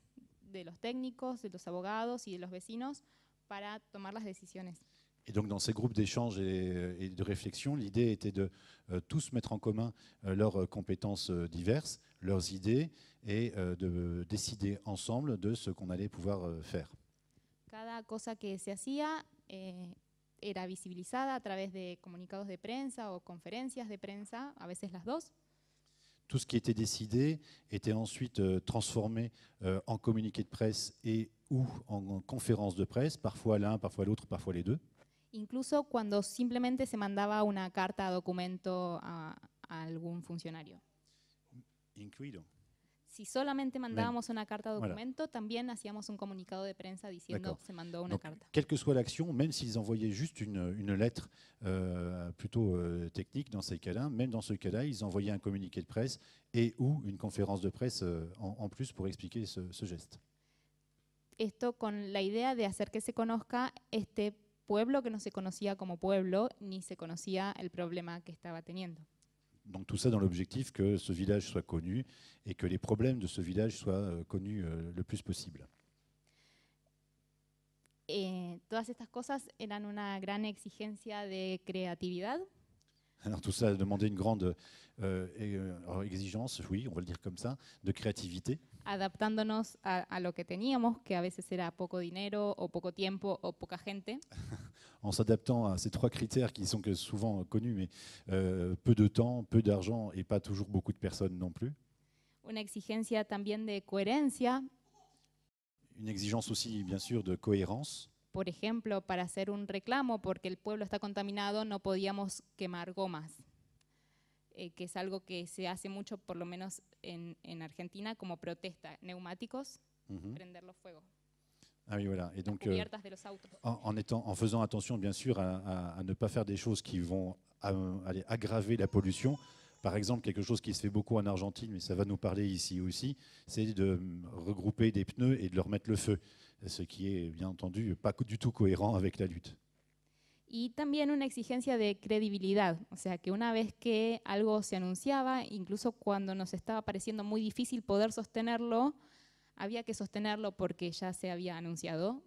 de los técnicos, de los abogados y de los vecinos para tomar las decisiones. Et donc dans ces groupes d'échange et de réflexion, l'idée était de euh, tous mettre en commun euh, leurs compétences diverses, leurs idées et euh, de décider ensemble de ce qu'on allait pouvoir euh, faire. Cada cosa que se hacía eh, era visibilizada a través de comunicados de prensa o conferencias de prensa, a veces las dos. Tout ce qui était décidé était ensuite euh, transformé euh, en communiqué de presse et ou en, en conférence de presse, parfois l'un, parfois l'autre, parfois les deux. Incluso cuando simplemente se mandaba una carta, documento a, a algún funcionario. Incluido. si solamente mandábamos même. Una carta de documento, voilà. También hacíamos un comunicado de prensa diciendo se mandó una Donc, carta. Quelle que soit l'action, même s'ils envoyaient juste une, une lettre euh, plutôt euh, technique dans ces cas-là, même dans ce cas-là, ils envoyaient un communiqué de presse et ou une conférence de presse euh, en, en plus pour expliquer ce, ce geste. Esto con la idea de hacer que se conozca este pueblo que no se conocía como pueblo, ni se conocía el problema que estaba teniendo. Donc tout ça dans l'objectif que ce village soit connu et que les problèmes de ce village soient euh, connus euh, le plus possible. Eh, todas estas cosas eran una gran exigencia de creatividad. Alors tout ça demandait une grande euh, exigence, oui, on va le dire comme ça, de créativité. Adaptándonos a, a lo que teníamos, que a veces era poco dinero o poco tiempo o poca gente. En s'adaptant à ces trois critères qui sont que souvent connus, mais euh, peu de temps, peu d'argent et pas toujours beaucoup de personnes non plus. Una exigencia también de coherencia. Une exigence aussi, bien sûr, de cohérence. Por ejemplo, para hacer un reclamo porque el pueblo está contaminado, no podíamos quemar gomas, eh, que es algo que se hace mucho, por lo menos en, en Argentina, como protesta, neumáticos, mm-hmm. prenderlos fuego. Ah oui, voilà. Et donc, euh, en, en, étant, en faisant attention, bien sûr, à, à, à ne pas faire des choses qui vont à, aller aggraver la pollution. Par exemple, quelque chose qui se fait beaucoup en Argentine, mais ça va nous parler ici aussi, c'est de regrouper des pneus et de leur mettre le feu, ce qui est, bien entendu, pas du tout cohérent avec la lutte. Y también una exigencia de credibilidad, o sea que una vez que algo se anunciaba, incluso cuando nos estaba pareciendo muy difícil poder sostenerlo, había que sostenerlo porque ya se había anunciado,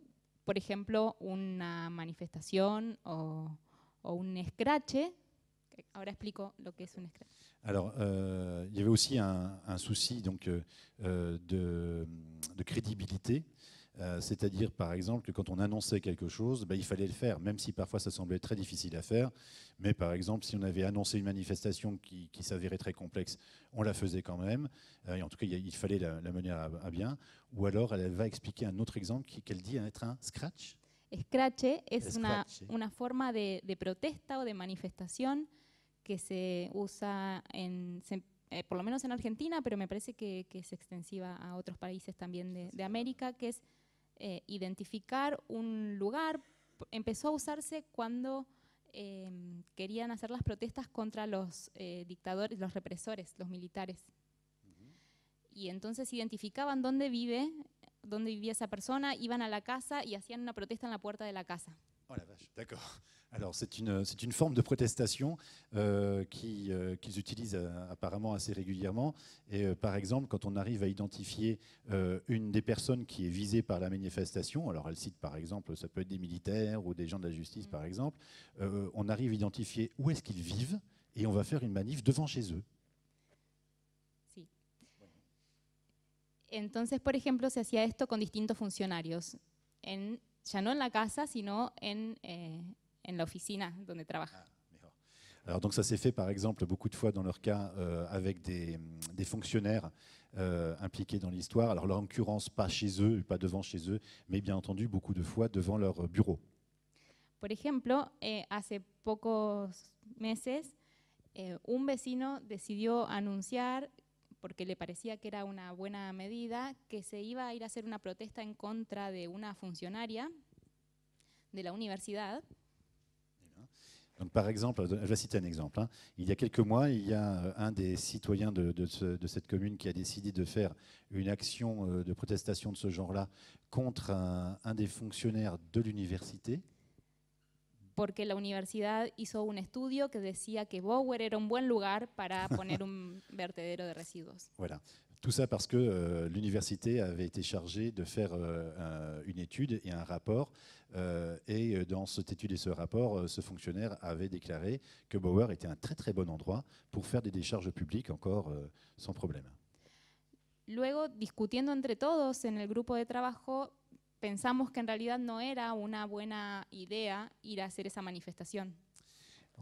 por ejemplo, una manifestación o, o un escrache. Ahora explico lo que es un escrache. Alors, euh, il y avait aussi un, un souci donc, euh, de, de crédibilité, euh, c'est-à-dire par exemple que quand on annonçait quelque chose, bah, il fallait le faire, même si parfois ça semblait très difficile à faire, mais par exemple si on avait annoncé une manifestation qui, qui s'avérait très complexe, on la faisait quand même, euh, et en tout cas il fallait la, la mener à, à bien, ou alors elle va expliquer un autre exemple qu'elle dit être un scratch. Escrache es una, una forma de, de protesta o de manifestación que se usa, en, se, eh, por lo menos en Argentina, pero me parece que, que es extensiva a otros países también de, de América, que es eh, identificar un lugar. Empezó a usarse cuando eh, querían hacer las protestas contra los eh, dictadores, los represores, los militares. Uh-huh. Y entonces identificaban dónde vive, donde vivía esa persona, iban a la casa y hacían una protesta en la puerta de la casa. Oh la vache, d'accord. Alors c'est une, c'est une forme de protestation euh, qu'ils euh, qu'ils utilisent euh, apparemment assez régulièrement. Et euh, par exemple, quand on arrive à identifier euh, une des personnes qui est visée par la manifestation, alors elle cite par exemple, ça peut être des militaires ou des gens de la justice, mmh. par exemple, euh, on arrive à identifier où est-ce qu'ils vivent et on va faire une manif devant chez eux. Entonces, por ejemplo, se hacía esto con distintos funcionarios, en, ya no en la casa, sino en, eh, en la oficina donde trabaja. Alors donc ça s'est fait par exemple beaucoup de fois dans leur cas euh, avec des, des fonctionnaires euh, impliqués dans l'histoire. Alors en l'occurrence pas chez eux, pas devant chez eux, mais bien entendu beaucoup de fois devant leur bureau. Por ejemplo, eh, hace pocos meses eh, un vecino decidió anunciar, porque le parecía que era una buena medida, que se iba a ir a hacer una protesta en contra de una funcionaria de la universidad. Donc, par exemple, je vais citer un exemple. Hein. Il y a quelques mois, il y a un des citoyens de, de, ce, de cette commune qui a décidé de faire une action de protestation de ce genre-là contre un, un des fonctionnaires de l'université. Porque la universidad hizo un estudio que decía que Bouwer era un buen lugar para poner un vertedero de residuos. Voilà. Tout ça parce que euh, l'université avait été chargée de faire euh, un, une étude et un rapport. Euh, et dans cette étude et ce rapport, euh, ce fonctionnaire avait déclaré que Bouwer était un très très bon endroit pour faire des décharges publiques encore euh, sans problème. Luego, discutiendo entre todos en el grupo de trabajo, pensamos que en realidad no era una buena idea ir a hacer esa manifestación.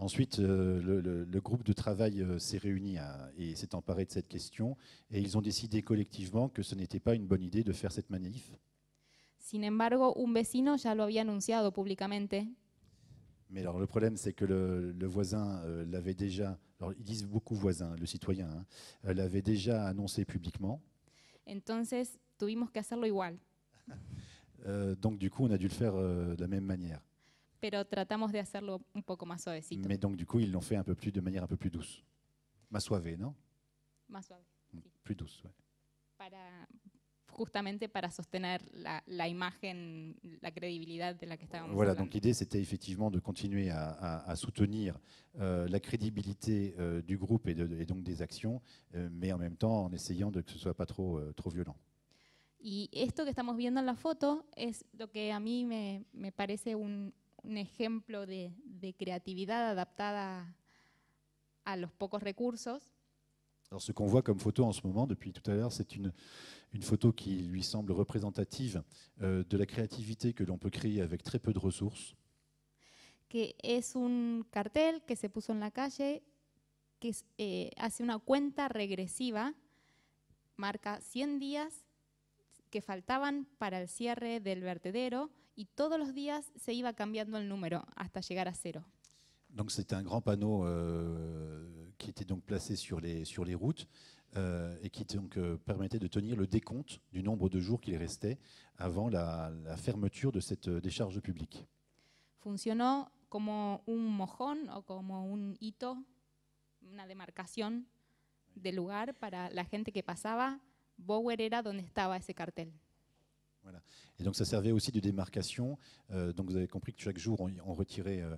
Ensuite, euh, le, le, le groupe de travail euh, s'est réuni à, et s'est emparé de cette question et ils ont décidé collectivement que ce n'était pas une bonne idée de faire cette manif. Sin embargo, un vecino ya lo había anunciado públicamente. Mais alors le problème, c'est que le, le voisin euh, l'avait déjà, alors ils disent beaucoup voisin, le citoyen, hein, l'avait déjà annoncé publiquement. Entonces tuvimos que hacerlo igual. euh, donc du coup, on a dû le faire euh, de la même manière. Pero tratamos de hacerlo un poco más suavecito. Mais donc du coup, ils l'ont fait un peu plus de manière un peu plus douce. Más suave, ¿no? Más suave. Mm, sí. Plus douce, ouais. Para justamente para sostener la, la imagen, la credibilidad de la que estábamos voilà, hablando. Donc l'idée c'était effectivement de continuer à, à, à soutenir euh, la crédibilité euh, du groupe et, de, et donc des actions, euh, mais en même temps en essayant de que ce soit pas trop, euh, trop violent. Y esto que estamos viendo en la foto es lo que a mí me, me parece un, un ejemplo de, de creatividad adaptada a los pocos recursos. Alors ce qu'on voit comme photo en ce moment, depuis tout à l'heure, c'est une, une photo qui lui semble représentative euh, de la créativité que l'on peut créer avec très peu de ressources. Que es un cartel que se puso en la calle, que eh, hace una cuenta regresiva, marca cien días que faltaban para el cierre del vertedero y todos los días se iba cambiando el número hasta llegar a cero. Donc c'est un grand panneau euh, qui était donc placé sur les, sur les routes euh, et qui donc, euh, permettait de tenir le décompte du nombre de jours qu'il restait avant la, la fermeture de cette décharge publique. Funcionó como un mojón o como un hito, una demarcación de lugar para la gente que pasaba. Bouwer era donde estaba ese cartel. Voilà. Et donc ça servait aussi de démarcation, euh, donc vous avez compris que chaque jour on, on retirait euh,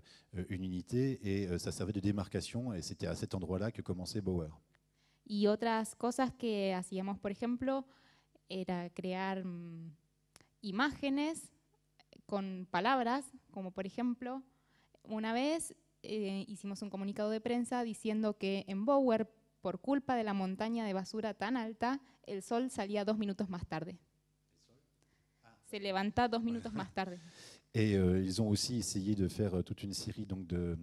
une unité et euh, ça servait de démarcation et c'était à cet endroit-là que commençait Bouwer. Y otras cosas que hacíamos, por ejemplo, era crear mm, imágenes con palabras, como por ejemplo, una vez eh, hicimos un comunicado de prensa diciendo que en Bouwer, por culpa de la montaña de basura tan alta, el sol salía dos minutos más tarde. Se levanta dos minutos más tarde. Et euh, ils ont aussi essayé de faire toute une série donc de,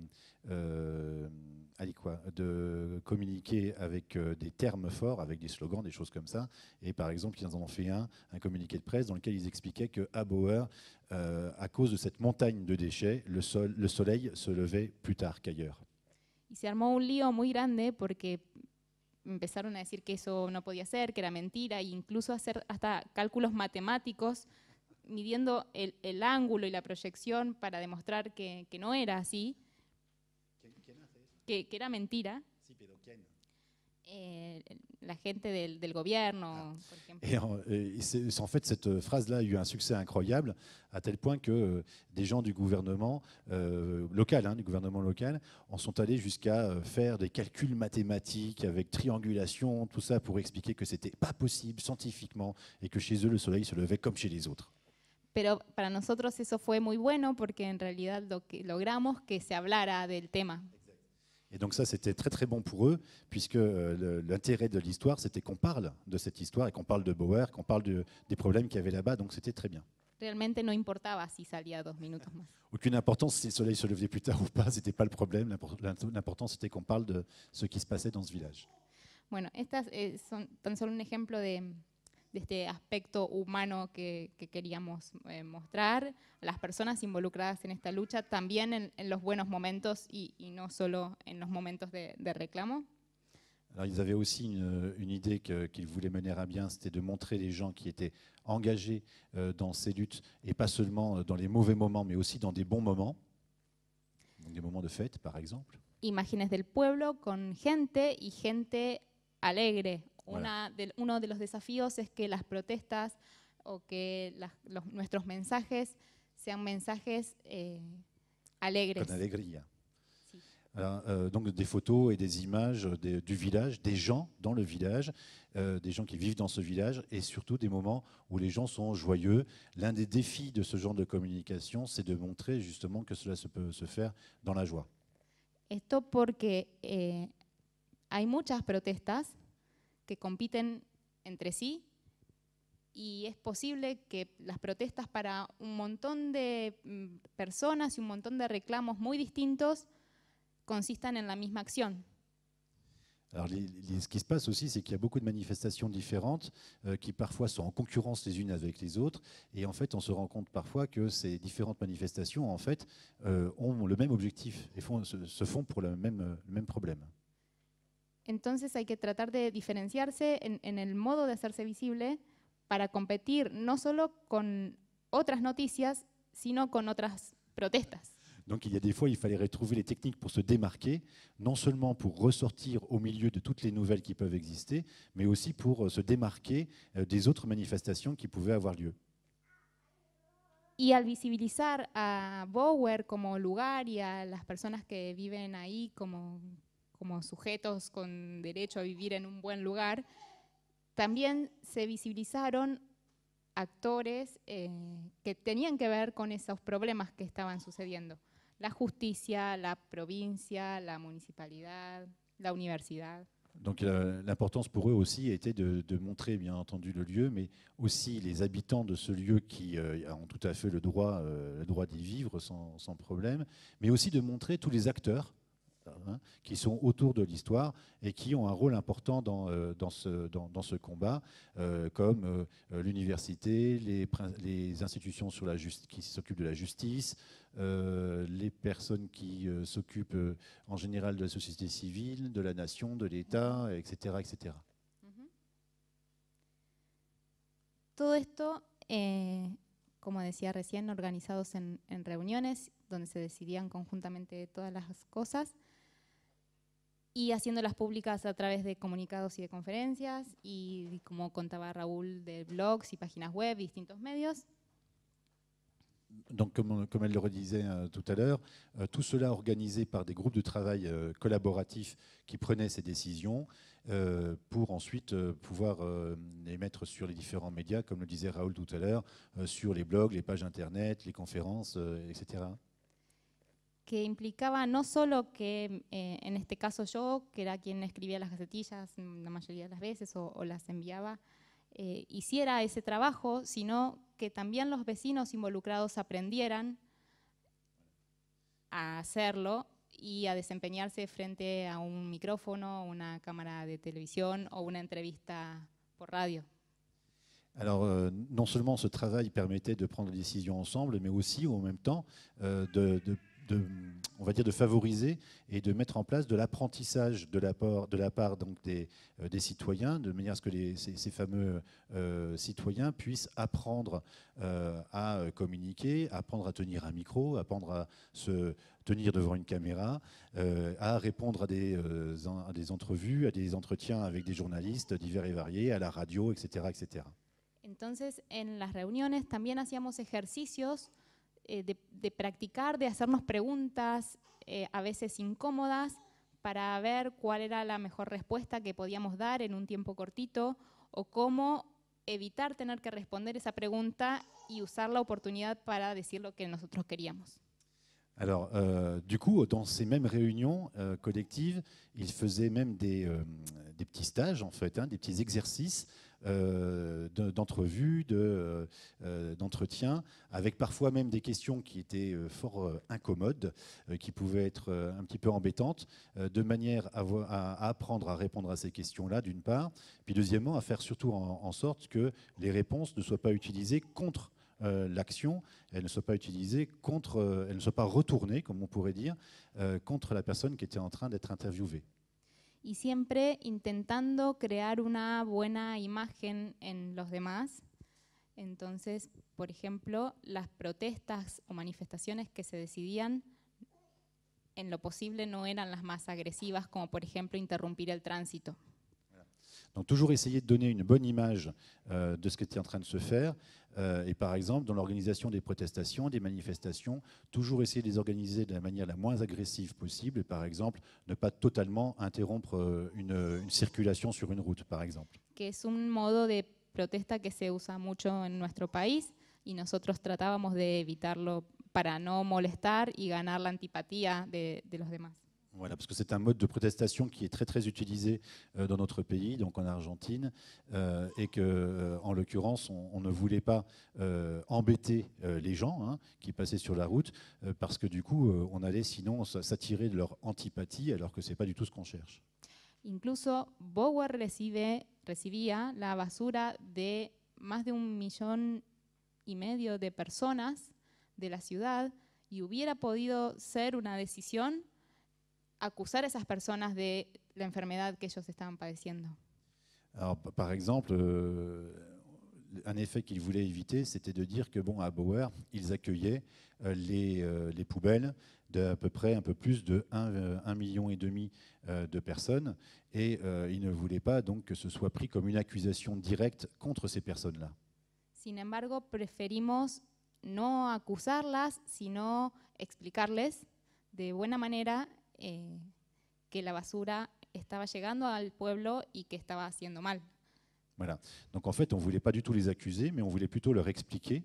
euh, allez quoi, de communiquer avec euh, des termes forts, avec des slogans, des choses comme ça. Et par exemple, ils en ont fait un, un communiqué de presse dans lequel ils expliquaient qu'à Bouwer, euh, à cause de cette montagne de déchets, le, sol, le soleil se levait plus tard qu'ailleurs. Il s'est armé un lío muy grande porque empezaron a decir que eso no podía ser, que era mentira, e incluso hacer hasta cálculos matemáticos midiendo el, el ángulo y la proyección para demostrar que, que no era así, que, que era mentira. Sí, pero ¿quién? Eh, la gente del, del gobierno, ah. por ejemplo. Et en, et en fait, cette phrase-là a eu un succès incroyable, à tel point que euh, des gens du gouvernement euh, local, hein, du gouvernement local, en sont allés jusqu'à euh, faire des calculs mathématiques avec triangulation, tout ça pour expliquer que c'était pas possible scientifiquement et que chez eux le soleil se levait comme chez les autres. Pero para nosotros eso fue muy bueno porque en realidad lo que logramos que se hablara del tema. Et donc ça, c'était très très bon pour eux, puisque euh, l'intérêt de l'histoire, c'était qu'on parle de cette histoire et qu'on parle de Bouwer, qu'on parle de, des problèmes qu'il y avait là-bas, donc c'était très bien. Realmente no importaba si salía dos minutos más. Aucune importance si le soleil se levait plus tard ou pas, c'était pas le problème, l'important c'était qu'on parle de ce qui se passait dans ce village. Bueno, estas eh, son tan solo un ejemplo de, de este aspecto humano que, que queríamos eh, mostrar, las personas involucradas en esta lucha también en, en los buenos momentos y, y no solo en los momentos de, de reclamo. Alors, ils avaient aussi une, une idée qu'ils voulaient mener à bien, c'était de montrer les gens qui étaient engagés euh, dans ces luttes, et pas seulement dans les mauvais moments, mais aussi dans des bons moments, donc des moments de fête par exemple. Imágenes del pueblo con gente y gente alegre. Una de, uno de los desafíos es que las protestas o que las, los, nuestros mensajes sean mensajes eh, alegres. Con alegría. Sí. Alors, euh, donc des photos et des images de, du village, des gens dans le village, euh, des gens qui vivent dans ce village et surtout des moments où les gens sont joyeux. L'un des défis de ce genre de communication, c'est de montrer justement que cela se peut se faire dans la joie. Esto porque eh, hay muchas protestas que compiten entre sí y es posible que las protestas para un montón de personas y un montón de reclamos muy distintos consistan en la misma acción. Alors, les, les, ce qui se passe aussi, c'est qu'il y a beaucoup de manifestations différentes euh, qui parfois sont en concurrence les unes avec les autres et en fait on se rend compte parfois que ces différentes manifestations en fait euh, ont le même objectif et font, se, se font pour le même, le même problème. Entonces hay que tratar de diferenciarse en, en el modo de hacerse visible para competir no solo con otras noticias, sino con otras protestas. Donc il y a des fois, il fallait retrouver les techniques pour se démarquer, non seulement pour ressortir au milieu de toutes les nouvelles qui peuvent exister, mais aussi pour se démarquer des autres manifestations qui pouvaient avoir lieu. Y al visibilizar a Bouwer como lugar y a las personas que viven ahí como, como sujetos con derecho a vivir en un buen lugar, también se visibilizaron actores eh, que tenían que ver con esos problemas que estaban sucediendo. La justicia, la provincia, la municipalidad, la universidad. Donc l'importance pour eux aussi était de, de montrer bien entendu le lieu, mais aussi les habitants de ce lieu qui euh, ont tout à fait le droit, euh, le droit d'y vivre sans, sans problème, mais aussi de montrer tous les acteurs hein, qui sont autour de l'histoire et qui ont un rôle important dans, euh, dans, ce, dans, dans ce combat, euh, comme euh, l'université, les, les institutions sur la justice, qui s'occupent de la justice, Euh, les personnes qui euh, s'occupent euh, en général de la société civile, de la nation, de l'État, et cetera, et cetera. Uh-huh. Todo esto, eh, como decía recién, organizados en, en reuniones donde se decidían conjuntamente todas las cosas y haciéndolas públicas a través de comunicados y de conferencias y, como contaba Raúl, de blogs y páginas web, distintos medios. Donc, comme, comme elle le redisait euh, tout à l'heure, euh, tout cela organisé par des groupes de travail euh, collaboratifs qui prenaient ces décisions euh, pour ensuite euh, pouvoir euh, les mettre sur les différents médias, comme le disait Raoul tout à l'heure, euh, sur les blogs, les pages internet, les conférences, euh, et cetera. Que implicaba no solo que, eh, en este caso yo, que era quien escribía las gacetillas la mayoría de las veces o, o las enviaba, Eh, hiciera ese trabajo, sino que también los vecinos involucrados aprendieran a hacerlo y a desempeñarse frente a un micrófono, una cámara de televisión o una entrevista por radio. Alors, euh, non seulement ce travail permettait de prendre des décisions ensemble, mais aussi, en même temps, euh, de, de De, on va dire de favoriser et de mettre en place de l'apprentissage de la part, de la part donc des, euh, des citoyens, de manière à ce que les, ces, ces fameux euh, citoyens puissent apprendre euh, à communiquer, apprendre à tenir un micro, apprendre à se tenir devant une caméra, euh, à répondre à des, euh, à des entrevues, à des entretiens avec des journalistes divers et variés, à la radio, et cetera, et cetera. Entonces, en las reuniones también hacíamos ejercicios De, de practicar, de hacernos preguntas, eh, a veces incómodas, para ver cuál era la mejor respuesta que podíamos dar en un tiempo cortito o cómo evitar tener que responder esa pregunta y usar la oportunidad para decir lo que nosotros queríamos. Alors, euh, du coup, dans ces mêmes réunions euh, collectives, ils faisaient même des, euh, des petits stages, en fait, hein, des petits exercices euh, d'entrevues, de, euh, d'entretiens, avec parfois même des questions qui étaient euh, fort euh, incommodes, euh, qui pouvaient être euh, un petit peu embêtantes, euh, de manière à, à apprendre à répondre à ces questions-là, d'une part, puis deuxièmement, à faire surtout en, en sorte que les réponses ne soient pas utilisées contre Euh, l'action, elle ne soit pas utilisée contre, euh, elle ne soit pas retournée, comme on pourrait dire, euh, contre la personne qui était en train d'être interviewée. Y siempre intentando crear una buena imagen en los demás. Entonces, por ejemplo, las protestas o manifestaciones que se decidían, en lo posible no eran las más agresivas, como por ejemplo interrumpir el tránsito. Donc toujours essayer de donner une bonne image euh, de ce qui était en train de se faire. Euh, et par exemple, dans l'organisation des protestations, des manifestations, toujours essayer de les organiser de la manière la moins agressive possible. Et par exemple, ne pas totalement interrompre euh, une, une circulation sur une route, par exemple. Que es un modo de protesta que se usa mucho en nuestro país y nosotros tratábamos de evitarlo para no molestar y ganar la antipatía de, de los demás. Voilà, parce que c'est un mode de protestation qui est très très utilisé euh, dans notre pays, donc en Argentine, euh, et que, euh, en l'occurrence, on, on ne voulait pas euh, embêter euh, les gens hein, qui passaient sur la route, euh, parce que du coup, euh, on allait sinon s'attirer de leur antipathie, alors que c'est pas du tout ce qu'on cherche. Incluso Bouwer recibe, recibía la basura de más de un millón y medio de personas de la ciudad, y hubiera podido ser una decisión acusar a esas personas de la enfermedad que ellos estaban padeciendo. Alors, par exemple, euh, un effet qu'ils voulaient éviter, c'était de dire que, bon, à Bouwer, ils accueillaient euh, les, euh, les poubelles d'à peu près un peu plus de un virgule cinq million euh, de personnes, et euh, ils ne voulaient pas donc que ce soit pris comme une accusation directe contre ces personnes-là. Sin embargo, preferimos no acusarlas, sino explicarles de buena manera eh, que la basura estaba llegando al pueblo y que estaba haciendo mal. Voilà. Donc en fait, on ne voulait pas du tout les accuser, mais on voulait plutôt leur expliquer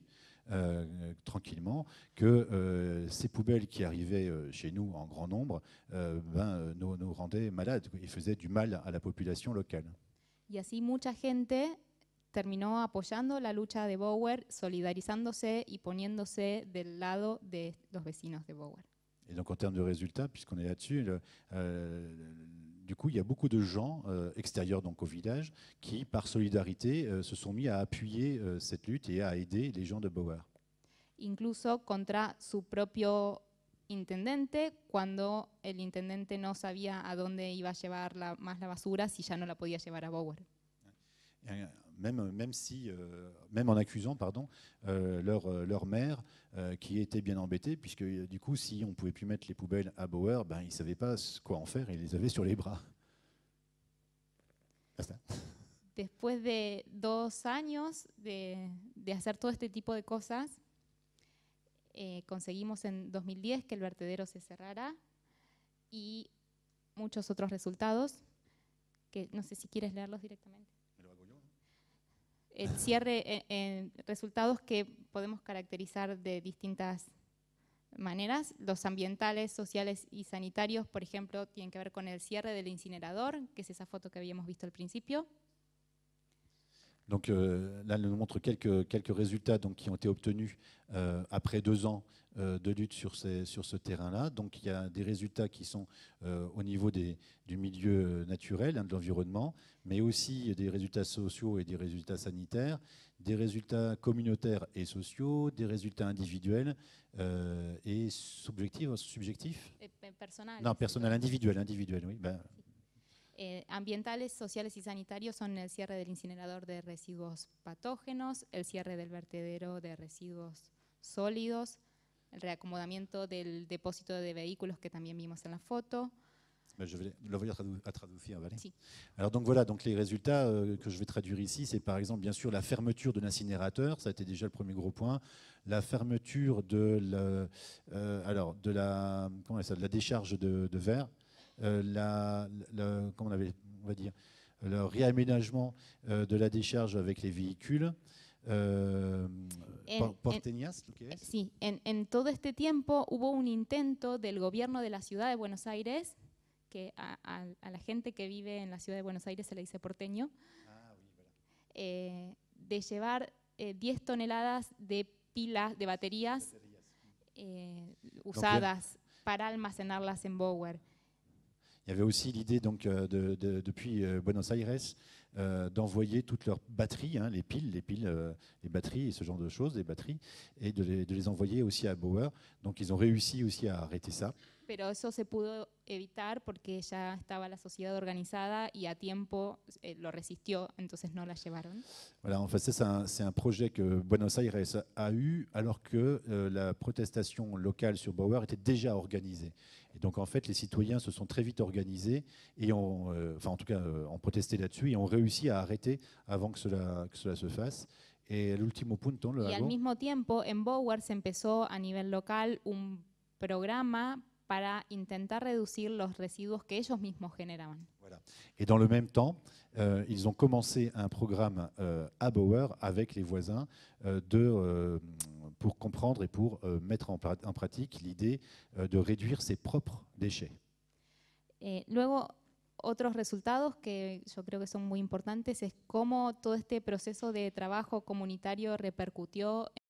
euh, tranquillement que euh, ces poubelles qui arrivaient euh, chez nous en grand nombre euh, ben, nous, nous rendaient malades et faisaient du mal à la population locale. Y así mucha gente terminó apoyando la lucha de Bouwer, solidarizándose y poniéndose del lado de los vecinos de Bouwer. Et donc en termes de résultats, puisqu'on est là-dessus, euh, du coup, il y a beaucoup de gens euh, extérieurs donc, au village qui, par solidarité, euh, se sont mis à appuyer euh, cette lutte et à aider les gens de Bouwer. Incluso contra su propio intendente, cuando el intendente no sabía a dónde iba a llevar la, más la basura si ya no la podía llevar a Bouwer. Même, même, si, euh, même en accusant pardon, euh, leur, leur maire euh, qui était bien embêté, puisque du coup, si on ne pouvait plus mettre les poubelles à Bouwer, ben, ils ne savaient pas quoi en faire, ils les avaient sur les bras. Hasta. Después de dos años de, de hacer todo este tipo de cosas, eh, conseguimos en dos mil diez que el vertedero se cerrara y muchos otros resultados, que no sé si quieres leerlos directamente. El cierre en, en resultados que podemos caracterizar de distintas maneras. Los ambientales, sociales y sanitarios, por ejemplo, tienen que ver con el cierre del incinerador, que es esa foto que habíamos visto al principio. Donc euh, là, elle nous montre quelques, quelques résultats donc, qui ont été obtenus euh, après deux ans euh, de lutte sur, ces, sur ce terrain-là. Donc il y a des résultats qui sont euh, au niveau des, du milieu naturel, hein, de l'environnement, mais aussi des résultats sociaux et des résultats sanitaires, des résultats communautaires et sociaux, des résultats individuels euh, et subjectifs. Subjectifs et personnel. Non, personnel, individuel, individuel, oui. Ben, Eh, ambientales, sociales y sanitarios son el cierre del incinerador de residuos patógenos, el cierre del vertedero de residuos sólidos, el reacomodamiento del depósito de vehículos que también vimos en la foto. Je vais, le voy à traduire, vale? Si. Alors donc voilà, donc les résultats euh, que je vais traduire ici, c'est par exemple bien sûr la fermeture de l'incinérateur, ça a été déjà le premier gros point, la fermeture de la, euh, alors de la, comment est ça, de la décharge de, de verre. Euh, la, la, comment on avait, on va dire, le réaménagement euh, de la décharge avec les véhicules. Euh, en, porteñas, en, es? Sí, en, en todo este tiempo hubo un intento del gobierno de la ciudad de Buenos Aires, que a, a, a la gente que vive en la ciudad de Buenos Aires se le dice porteño, ah, oui, voilà. eh, de llevar eh, diez toneladas de pilas, de baterías, baterías. Eh, usadas. Donc, para almacenarlas en Bouwer. Il y avait aussi l'idée donc de, de, depuis Buenos Aires euh, d'envoyer toutes leurs batteries, hein, les piles, les piles, euh, les batteries et ce genre de choses, les batteries, et de les, de les envoyer aussi à Bouwer. Donc ils ont réussi aussi à arrêter ça. Pero eso se pudo evitar porque ya estaba la sociedad organizada y a tiempo eh, lo resistió, entonces no la llevaron. Voilà, en fait, c'est un, un projet que Buenos Aires a eu alors que euh, la protestation locale sur Bouwer était déjà organisée. Et donc, en fait, les citoyens se sont très vite organisés et ont, euh, enfin, en tout cas, euh, ont protesté là-dessus et ont réussi à arrêter avant que cela, que cela se fasse. Et l'ultimo punto, le y al mismo tiempo, en Bouwer se empezó a nivel local un programa para intentar reducir los residuos que ellos mismos generaban. Voilà. Et dans le même temps, euh, ils ont commencé un programme euh, à Bouwer avec les voisins euh, de, euh, pour comprendre et pour euh, mettre en, en pratique l'idée euh, de réduire ses propres déchets. Eh, luego, otros resultados que yo creo que son muy importantes es cómo todo este proceso de trabajo comunitario repercutió